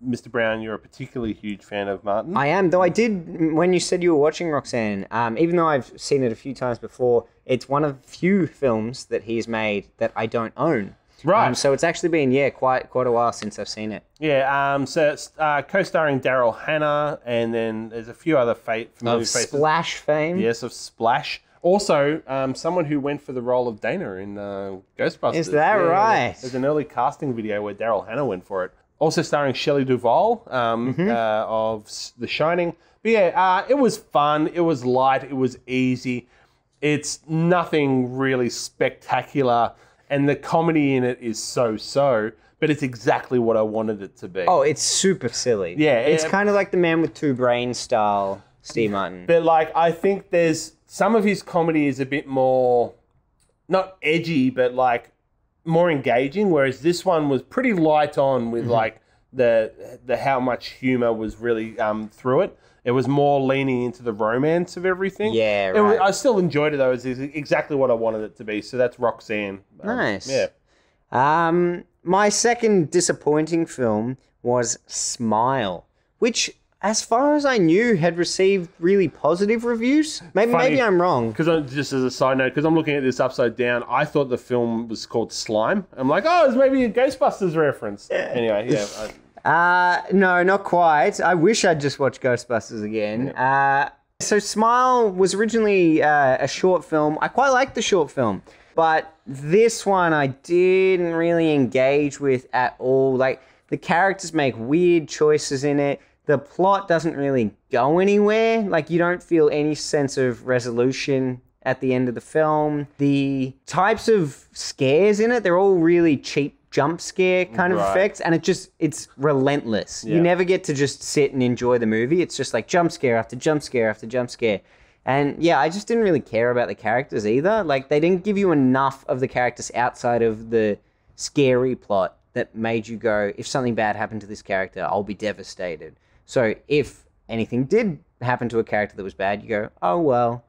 Mr. Brown, you're a particularly huge fan of Martin. I am, though I did, when you said you were watching Roxanne, even though I've seen it a few times before, it's one of few films that he's made that I don't own. Right. So it's actually been, quite a while since I've seen it. Yeah, so it's co-starring Daryl Hannah, and then there's a few other familiar faces. Of Splash fame. Yes, of Splash. Also, someone who went for the role of Dana in Ghostbusters. Is that right? There's an early casting video where Daryl Hannah went for it. Also starring Shelley Duvall of The Shining. But yeah, it was fun. It was light. It was easy. It's nothing really spectacular. And the comedy in it is so-so. But it's exactly what I wanted it to be. Oh, it's super silly. Yeah. It's kind of like the Man with Two Brains style Steve Martin. But like, I think there's some of his comedy is a bit more, not edgy, but like, more engaging, whereas this one was pretty light on with like the how much humor was really through it. It was more leaning into the romance of everything. Yeah, right. I still enjoyed it though. It's exactly what I wanted it to be. So that's Roxanne. Nice. Yeah. My second disappointing film was Smile, which, as far as I knew, had received really positive reviews. Maybe I'm wrong. Because just as a side note, because I'm looking at this upside down, I thought the film was called Slime. I'm like, oh, it's maybe a Ghostbusters reference. Yeah. Anyway, yeah. No, not quite. I wish I'd just watched Ghostbusters again. Yeah. So Smile was originally a short film. I quite liked the short film, but this one I didn't really engage with at all. Like, the characters make weird choices in it. The plot doesn't really go anywhere. Like, you don't feel any sense of resolution at the end of the film. The types of scares in it, they're all really cheap jump scare kind of effects. And it's relentless. Yeah. You never get to just sit and enjoy the movie. It's just like jump scare after jump scare after jump scare. And yeah, I just didn't really care about the characters either. Like, they didn't give you enough of the characters outside of the scary plot that made you go, if something bad happened to this character, I'll be devastated. So if anything did happen to a character that was bad, you go, oh, well,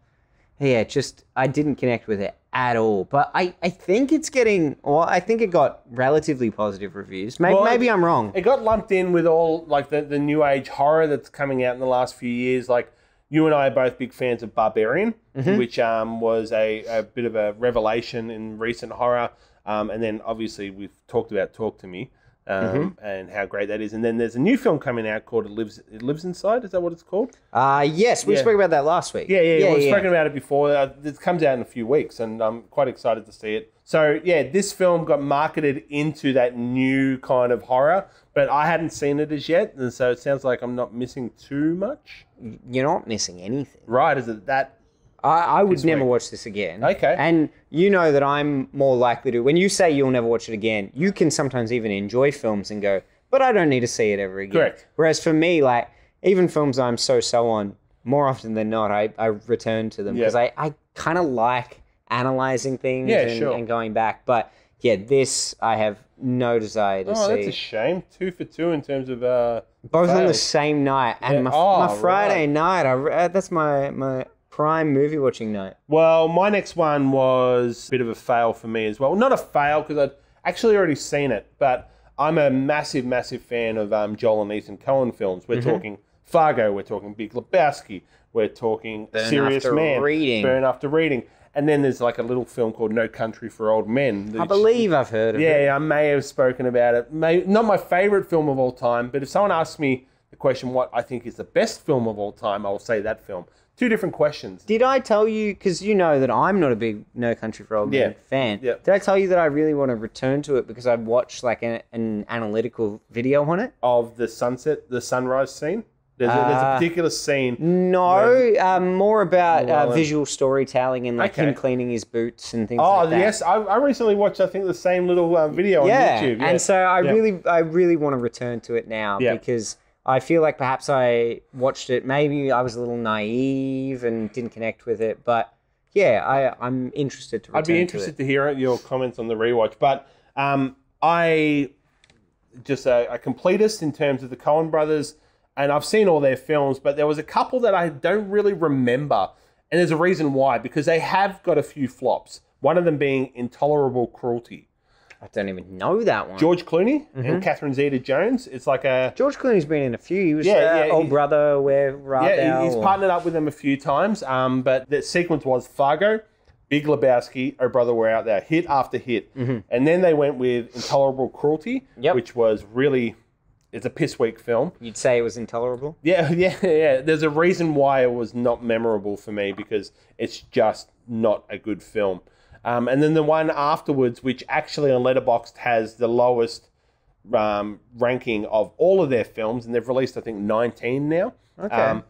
yeah, just I didn't connect with it at all. But I think it's getting, or I think it got relatively positive reviews. Maybe I'm wrong. It got lumped in with all, like, the new age horror that's coming out in the last few years. Like, you and I are both big fans of Barbarian, which was a bit of a revelation in recent horror. And then, obviously, we've talked about Talk to Me. And how great that is. And then there's a new film coming out called It Lives Inside. Is that what it's called? Yes, we spoke about that last week. Yeah, we've spoken about it before. It comes out in a few weeks, and I'm quite excited to see it. So, yeah, this film got marketed into that new kind of horror, but I hadn't seen it as yet, and so it sounds like I'm not missing too much. You're not missing anything. Right, is it that... I would never watch this again. Okay. And you know that I'm more likely to... When you say you'll never watch it again, you can sometimes even enjoy films and go, but I don't need to see it ever again. Correct. Whereas for me, like, even films I'm so-so on, more often than not, I return to them because I kind of like analysing things and going back. But, yeah, this I have no desire to see. Oh, that's a shame. 2 for 2 in terms of... Both on the same night. And my Friday night, that's my... prime movie watching night? Well, my next one was a bit of a fail for me as well. Not a fail, because I'd actually already seen it, but I'm a massive, massive fan of Joel and Ethan Coen films. We're talking Fargo, we're talking Big Lebowski, we're talking Serious Man, Burn After Reading. And then there's like a little film called No Country for Old Men. I believe I've heard of it. Yeah, I may have spoken about it. Not my favorite film of all time, but if someone asked me the question what I think is the best film of all time, I'll say that film. Two different questions. Did I tell you, because you know that I'm not a big No Country for Old Men fan. Yeah. Did I tell you that I really want to return to it because I've watched like an analytical video on it? Of the sunset, the sunrise scene? There's a particular scene. No, more about visual storytelling and like him cleaning his boots and things like that. Oh, yes. I recently watched, I think, the same little video on YouTube. Yeah, and so I really want to return to it now because I feel like perhaps I watched it. Maybe I was a little naive and didn't connect with it. But, yeah, I'm interested to return to it. I'd be interested to hear your comments on the rewatch. But I just a completist in terms of the Coen brothers. And I've seen all their films, but there was a couple that I don't really remember. And there's a reason why, because they have got a few flops. One of them being Intolerable Cruelty. I don't even know that one. George Clooney and Catherine Zeta-Jones. It's like a... George Clooney's been in a few. He was Old Brother, Where Art Thou? Yeah, he's partnered up with them a few times. But the sequence was Fargo, Big Lebowski, Oh Brother, Where Art Thou? Hit after hit. And then they went with Intolerable Cruelty, which was really... It's a piss weak film. You'd say it was intolerable? Yeah. There's a reason why it was not memorable for me, because it's just not a good film. And then the one afterwards, which actually on Letterboxd has the lowest ranking of all of their films, and they've released, I think, 19 now,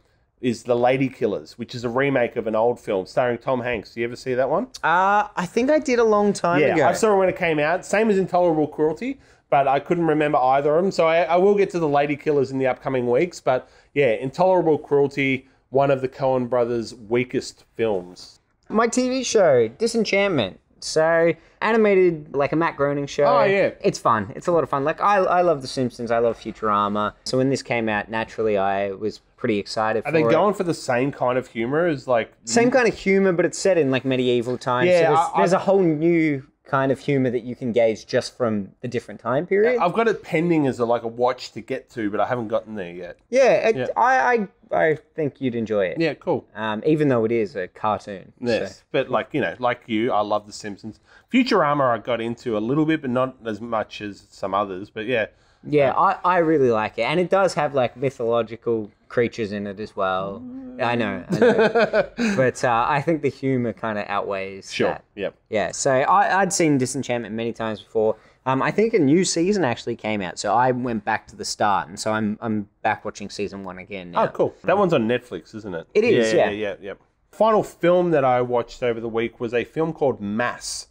is The Lady Killers, which is a remake of an old film starring Tom Hanks. Do you ever see that one? I think I did a long time ago. Yeah, I saw it when it came out. Same as Intolerable Cruelty. But I couldn't remember either of them. So I will get to The Lady Killers in the upcoming weeks. But yeah, Intolerable Cruelty, one of the Coen brothers' weakest films. My TV show, Disenchantment. So animated, like a Matt Groening show. Oh, yeah. It's fun. It's a lot of fun. Like, I love The Simpsons. I love Futurama. So when this came out, naturally, I was pretty excited for it. Are they going for the same kind of humor as like... Same kind of humor, but it's set in like medieval times. Yeah, so there's a whole new... kind of humor that you can gauge just from the different time period. I've got it pending as like a watch to get to, but I haven't gotten there yet. Yeah, I think you'd enjoy it. Yeah, cool. Even though it is a cartoon. Yes, so. But like, you know, like you, I love The Simpsons. Futurama I got into a little bit, but not as much as some others, but yeah. Yeah, I really like it. And it does have like mythological creatures in it as well. I know. But I think the humor kind of outweighs that. Yep. Yeah, so I'd seen Disenchantment many times before. I think a new season actually came out, so I went back to the start, and so I'm back watching season 1 again now. Oh, cool. That one's on Netflix, isn't it? It is, yeah. Final film that I watched over the week was a film called Mass.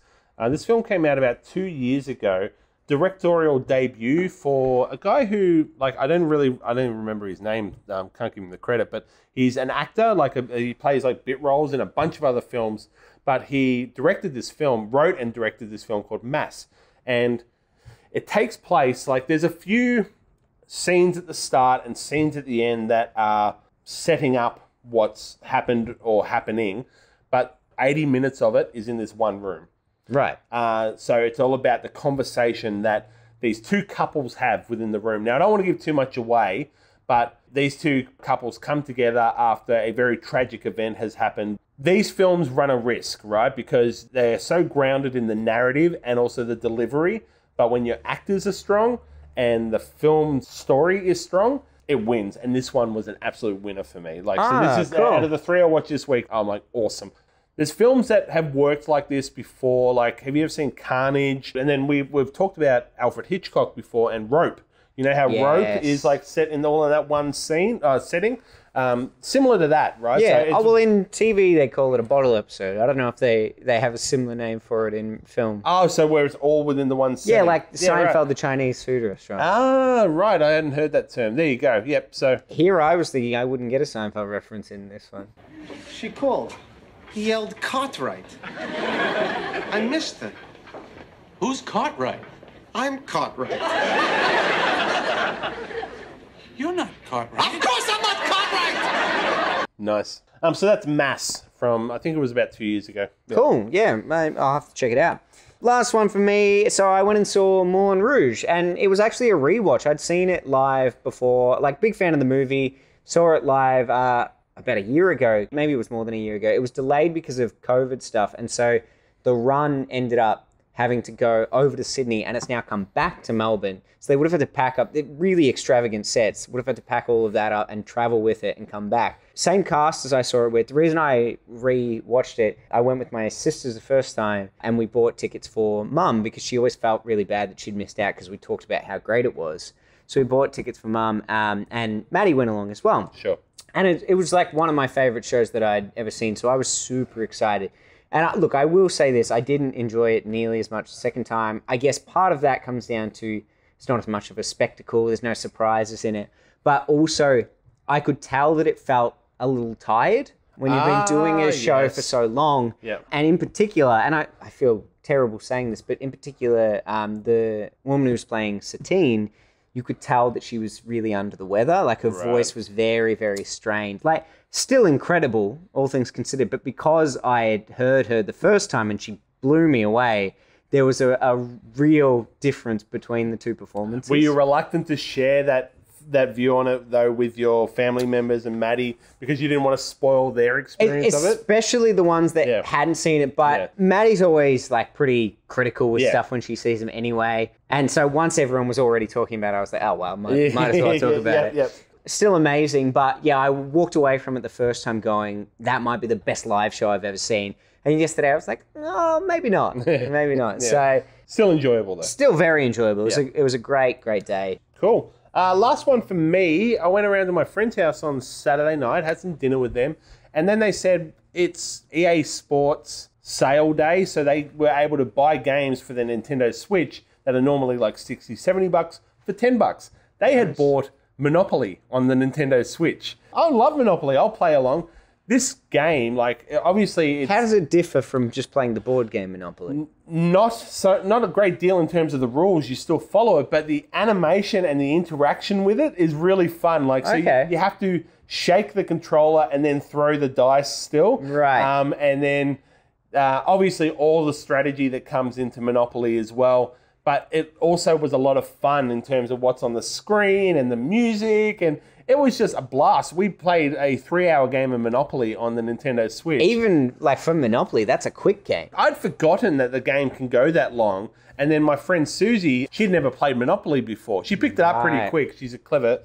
This film came out about 2 years ago. Directorial debut for a guy who, like, I don't even remember his name. Can't give him the credit, but he's an actor. Like, he plays like bit roles in a bunch of other films. But he directed this film, wrote and directed this film called Mass, and it takes place like there's a few scenes at the start and scenes at the end that are setting up what's happened or happening, but 80 minutes of it is in this one room. Right. So it's all about the conversation that these two couples have within the room. Now, I don't want to give too much away, but these two couples come together after a very tragic event has happened. These films run a risk, right? Because they're so grounded in the narrative and also the delivery. But when your actors are strong and the film story is strong, it wins. And this one was an absolute winner for me. Like, so this is cool. Out of the three I watched this week, I'm like, awesome. There's films that have worked like this before. Like, have you ever seen Carnage? And then we've talked about Alfred Hitchcock before and Rope. You know how Rope is like set in all of that one scene setting? Similar to that, right? Yeah. So well, in TV, they call it a bottle episode. I don't know if they have a similar name for it in film. Oh, so where it's all within the one setting. Yeah, like Seinfeld, the Chinese food restaurant. Ah, right. I hadn't heard that term. There you go. Yep, so... Here I was thinking I wouldn't get a Seinfeld reference in this one. She called. He yelled, Cartwright. I missed them. Who's Cartwright? I'm Cartwright. You're not Cartwright. Of course I'm not Cartwright! Nice. So that's Mass from, I think it was about 2 years ago. Yeah. Cool. Yeah, I'll have to check it out. Last one for me. So I went and saw Moulin Rouge, and it was actually a rewatch. I'd seen it live before, like big fan of the movie, saw it live about a year ago. Maybe it was more than a year ago. It was delayed because of COVID stuff. And so the run ended up having to go over to Sydney, and it's now come back to Melbourne. So they would have had to pack up really extravagant sets, would have had to pack all of that up and travel with it and come back. Same cast as I saw it with. The reason I re-watched it, I went with my sisters the first time, and we bought tickets for Mum because she always felt really bad that she'd missed out because we talked about how great it was. So we bought tickets for Mum, and Maddie went along as well. Sure. And it was like one of my favorite shows that I'd ever seen. So I was super excited. And look, I will say this, I didn't enjoy it nearly as much the second time. I guess part of that comes down to it's not as much of a spectacle, there's no surprises in it. But also, I could tell that it felt a little tired when you've been doing a show for so long. Yep. And in particular, and I feel terrible saying this, but in particular, the woman who was playing Satine, you could tell that she was really under the weather. Like her voice was very, very strained. Like still incredible, all things considered. But because I had heard her the first time and she blew me away, there was a real difference between the two performances. Were you reluctant to share that view on it though with your family members and Maddie because you didn't want to spoil their experience of it? Especially the ones that hadn't seen it. But Maddie's always like pretty critical with stuff when she sees them anyway. And so once everyone was already talking about it, I was like, oh, well, might as well talk about it. Yeah. Still amazing. But yeah, I walked away from it the first time going, that might be the best live show I've ever seen. And yesterday I was like, oh, maybe not, maybe not. So still enjoyable though. Still very enjoyable. It was a great, great day. Cool. Last one for me, I went around to my friend's house on Saturday night, had some dinner with them, and then they said it's EA Sports sale day, so they were able to buy games for the Nintendo Switch that are normally like 60, 70 bucks for 10 bucks. They had bought Monopoly on the Nintendo Switch. I love Monopoly, I'll play along. This game, like, obviously it's... How does it differ from just playing the board game Monopoly? Not a great deal in terms of the rules. You still follow it, but the animation and the interaction with it is really fun. Like, so you have to shake the controller and then throw the dice still. Right. And then, obviously, all the strategy that comes into Monopoly as well. But it also was a lot of fun in terms of what's on the screen and the music, and it was just a blast. We played a 3-hour game of Monopoly on the Nintendo Switch. Even like from Monopoly, that's a quick game. I'd forgotten that the game can go that long. And then my friend Susie, she'd never played Monopoly before. She picked it up pretty quick. She's a clever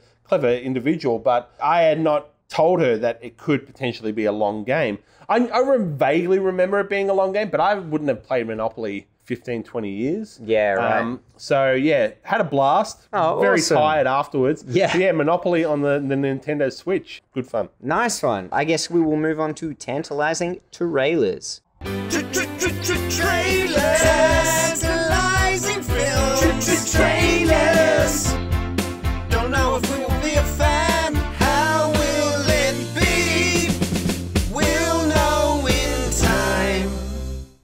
individual, but I had not told her that it could potentially be a long game. I vaguely remember it being a long game, but I wouldn't have played Monopoly 15, 20 years. Yeah, right. So yeah, had a blast. Oh, very awesome. Tired afterwards. Yeah. So, yeah, Monopoly on the Nintendo Switch. Good fun. Nice one. I guess we will move on to tantalizing trailers. Tantalizing film. Trailers. Don't know if we will be a fan. How will it be? We'll know in time.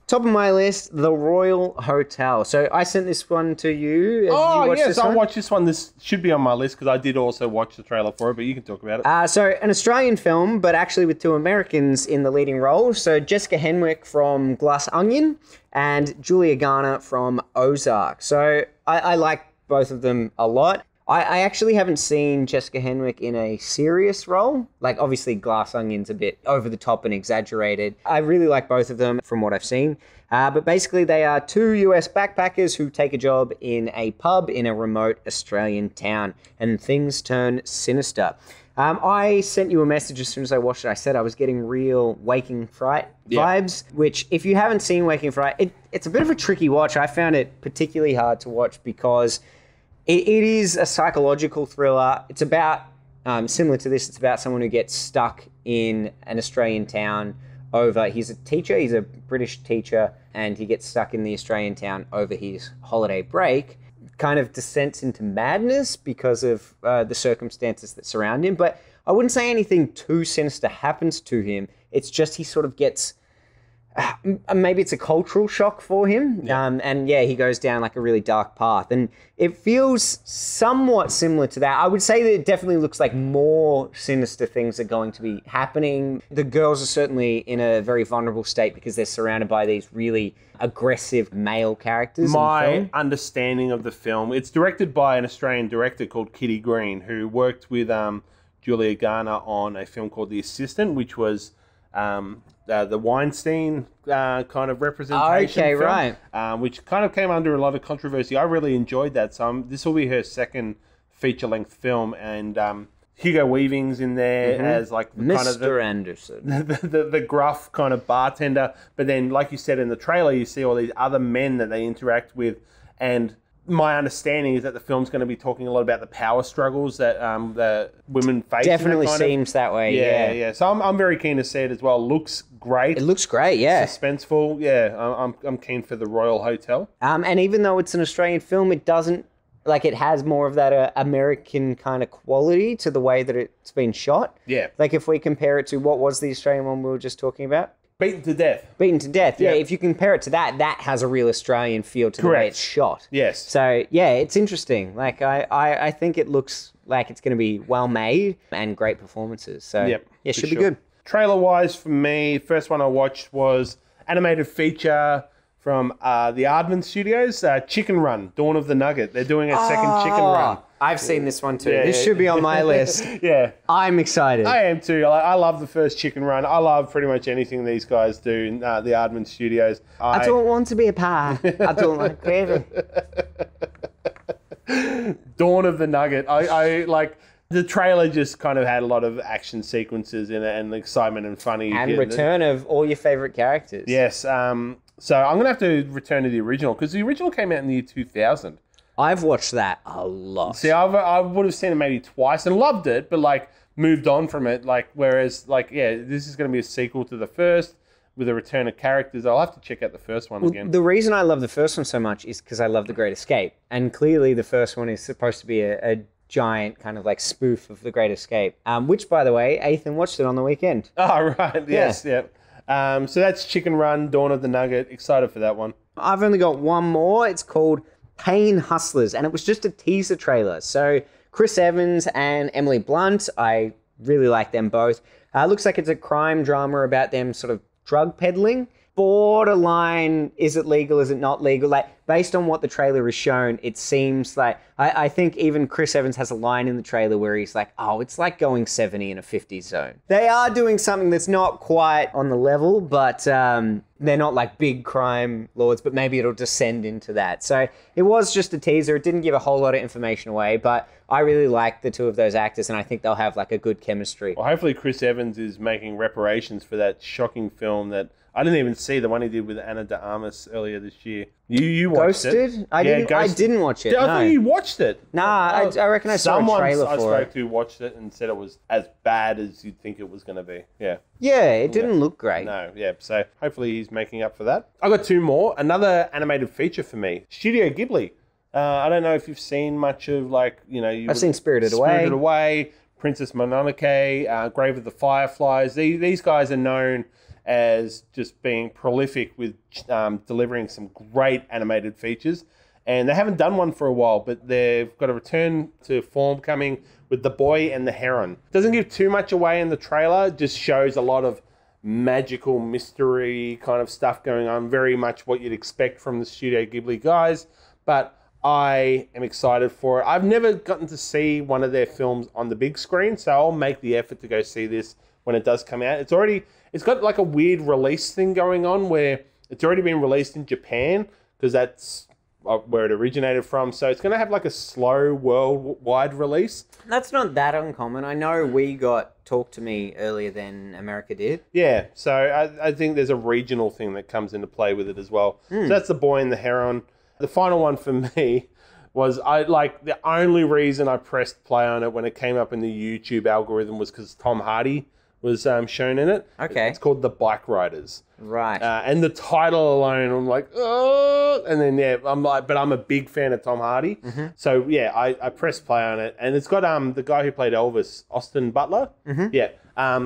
Top of my list, The Royal Hotel. So I sent this one to you. I watched this one. This should be on my list because I did also watch the trailer for it, but you can talk about it. So an Australian film, but actually with two Americans in the leading role. So Jessica Henwick from Glass Onion and Julia Garner from Ozark. So I like both of them a lot. I actually haven't seen Jessica Henwick in a serious role. Like, obviously, Glass Onion's a bit over the top and exaggerated. I really like both of them from what I've seen. But basically, they are two US backpackers who take a job in a pub in a remote Australian town, and things turn sinister. I sent you a message as soon as I watched it. I said I was getting real Waking Fright vibes, which, if you haven't seen Waking Fright, it's a bit of a tricky watch. I found it particularly hard to watch because... It is a psychological thriller. It's about, similar to this, it's about someone who gets stuck in an Australian town over... He's a teacher, he's a British teacher, and he gets stuck in the Australian town over his holiday break. Kind of descends into madness because of the circumstances that surround him, but I wouldn't say anything too sinister happens to him. It's just he sort of gets maybe it's a cultural shock for him. Yeah. And yeah, he goes down like a really dark path, and it feels somewhat similar to that. I would say that it definitely looks like more sinister things are going to be happening. The girls are certainly in a very vulnerable state because they're surrounded by these really aggressive male characters. My understanding of the film, it's directed by an Australian director called Kitty Green, who worked with Julia Garner on a film called The Assistant, which was the Weinstein kind of representation film, right. Which kind of came under a lot of controversy. I really enjoyed that. So this will be her second feature-length film, and Hugo Weaving's in there as like Mr. kind of Anderson, the gruff kind of bartender. But then, like you said in the trailer, you see all these other men that they interact with, and my understanding is that the film's going to be talking a lot about the power struggles that the women face. Definitely seems that way. Yeah. So I'm very keen to see it as well. Looks great. It looks great. Yeah. Suspenseful. Yeah. I'm keen for the Royal Hotel. And even though it's an Australian film, it doesn't like it has more of that American kind of quality to the way that it's been shot. Yeah. Like if we compare it to what was the Australian one we were just talking about. Beaten to Death. Beaten to Death, yeah. If you compare it to that, that has a real Australian feel to the way it's shot. Yes. So, yeah, it's interesting. Like, I think it looks like it's going to be well-made and great performances. So, yeah, it should be good. Trailer-wise, for me, first one I watched was animated feature from the Aardman Studios, Chicken Run, Dawn of the Nugget. They're doing a second Chicken Run. I've seen this one too. Yeah, this should be on my list. Yeah. I'm excited. I am too. I love the first Chicken Run. I love pretty much anything these guys do, the Aardman Studios. I don't want to be a pie. I don't like gravy. Dawn of the Nugget. I like... The trailer just kind of had a lot of action sequences in it and excitement and funny. And return of all your favourite characters. Yes. So I'm going to have to return to the original because the original came out in the year 2000. I've watched that a lot. See, I would have seen it maybe twice and loved it, but like moved on from it. Like, whereas like, yeah, this is going to be a sequel to the first with a return of characters. I'll have to check out the first one again. The reason I love the first one so much is because I love The Great Escape. And clearly the first one is supposed to be a giant kind of like spoof of The Great Escape, which, by the way, Ethan watched it on the weekend. Oh, right. Yes. Yeah. So that's Chicken Run, Dawn of the Nugget. Excited for that one. I've only got one more. It's called Pain Hustlers, and it was just a teaser trailer. So Chris Evans and Emily Blunt, I really like them both. Looks like it's a crime drama about them sort of drug peddling. Borderline, is it legal, is it not legal? Like, based on what the trailer is shown, it seems like, I think even Chris Evans has a line in the trailer where he's like, oh, it's like going 70 in a 50 zone. They are doing something that's not quite on the level, but they're not like big crime lords, but maybe it'll descend into that. So it was just a teaser. It didn't give a whole lot of information away, but I really like the two of those actors, and I think they'll have like a good chemistry. Well, hopefully Chris Evans is making reparations for that shocking film that I didn't even see, the one he did with Ana de Armas earlier this year. You watched Ghosted? It? I didn't watch it. I thought you watched it. Nah, I reckon I saw a trailer for it. Someone I spoke to watched it and said it was as bad as you'd think it was going to be. Yeah. Yeah, it didn't look great. No, yeah. So hopefully he's making up for that. I got two more. Another animated feature for me, Studio Ghibli. I don't know if you've seen much of like, you know. I've seen Spirited Away, Princess Mononoke, Grave of the Fireflies. These guys are known as just being prolific with delivering some great animated features. And they haven't done one for a while, but they've got a return to form coming with The Boy and the Heron. Doesn't give too much away in the trailer, just shows a lot of magical mystery kind of stuff going on, very much what you'd expect from the Studio Ghibli guys. But I am excited for it. I've never gotten to see one of their films on the big screen, so I'll make the effort to go see this when it does come out. It's got like a weird release thing going on where it's already been released in Japan because that's where it originated from. So it's going to have like a slow worldwide release. That's not that uncommon. I know we got Talk to Me earlier than America did. Yeah. So I think there's a regional thing that comes into play with it as well. So that's The Boy and the Heron. The final one for me was the only reason I pressed play on it when it came up in the YouTube algorithm was because Tom Hardy was shown in it. Okay. It's called The Bike Riders. Right. And the title alone, I'm like, oh, and then, yeah, I'm like, but I'm a big fan of Tom Hardy. Mm-hmm. So, yeah, I pressed play on it. And it's got the guy who played Elvis, Austin Butler. Mm-hmm. Yeah.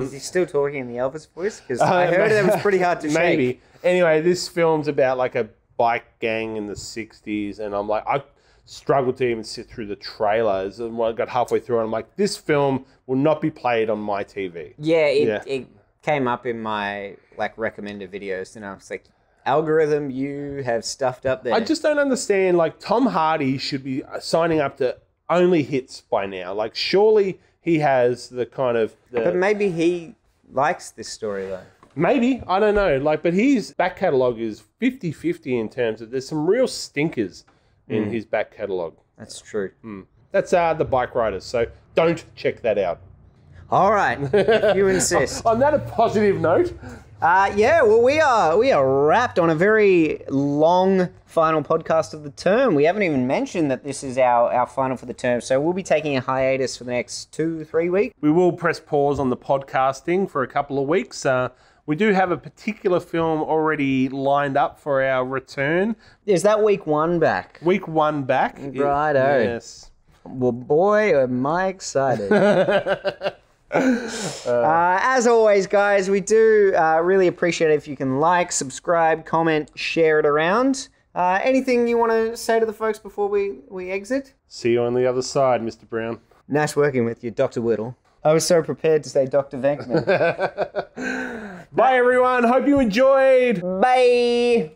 Is he still talking in the Elvis voice? Because I heard that was pretty hard to shake. Maybe. Anyway, this film's about like a bike gang in the 60s. And I'm like, I struggled to even sit through the trailers. And when I got halfway through, I'm like, this film will not be played on my TV. Yeah, it came up in my like recommended videos. And I was like, algorithm, you have stuffed up there. I just don't understand. Like, Tom Hardy should be signing up to only hits by now. Like, surely he has the kind of... But maybe he likes this story, though. Maybe. I don't know. Like, but his back catalogue is 50-50 in terms of... There's some real stinkers in his back catalogue. That's true. Mm. That's The Bike Riders, so don't check that out. All right, if you insist. On that a positive note... yeah, well, we are wrapped on a very long final podcast of the term. We haven't even mentioned that this is our final for the term, so we'll be taking a hiatus for the next 2-3 weeks. We will press pause on the podcasting for a couple of weeks. We do have a particular film already lined up for our return. Is that week 1 back? Week 1 back. Righto. Yes. Well, boy, am I excited. As always, guys, we do really appreciate it if you can like, subscribe, comment, share it around. Anything you want to say to the folks before we exit? See you on the other side, Mr. Brown. Nice working with you, Dr. Whittle. I was so prepared to say Dr. Venkman. Bye, everyone. Hope you enjoyed. Bye.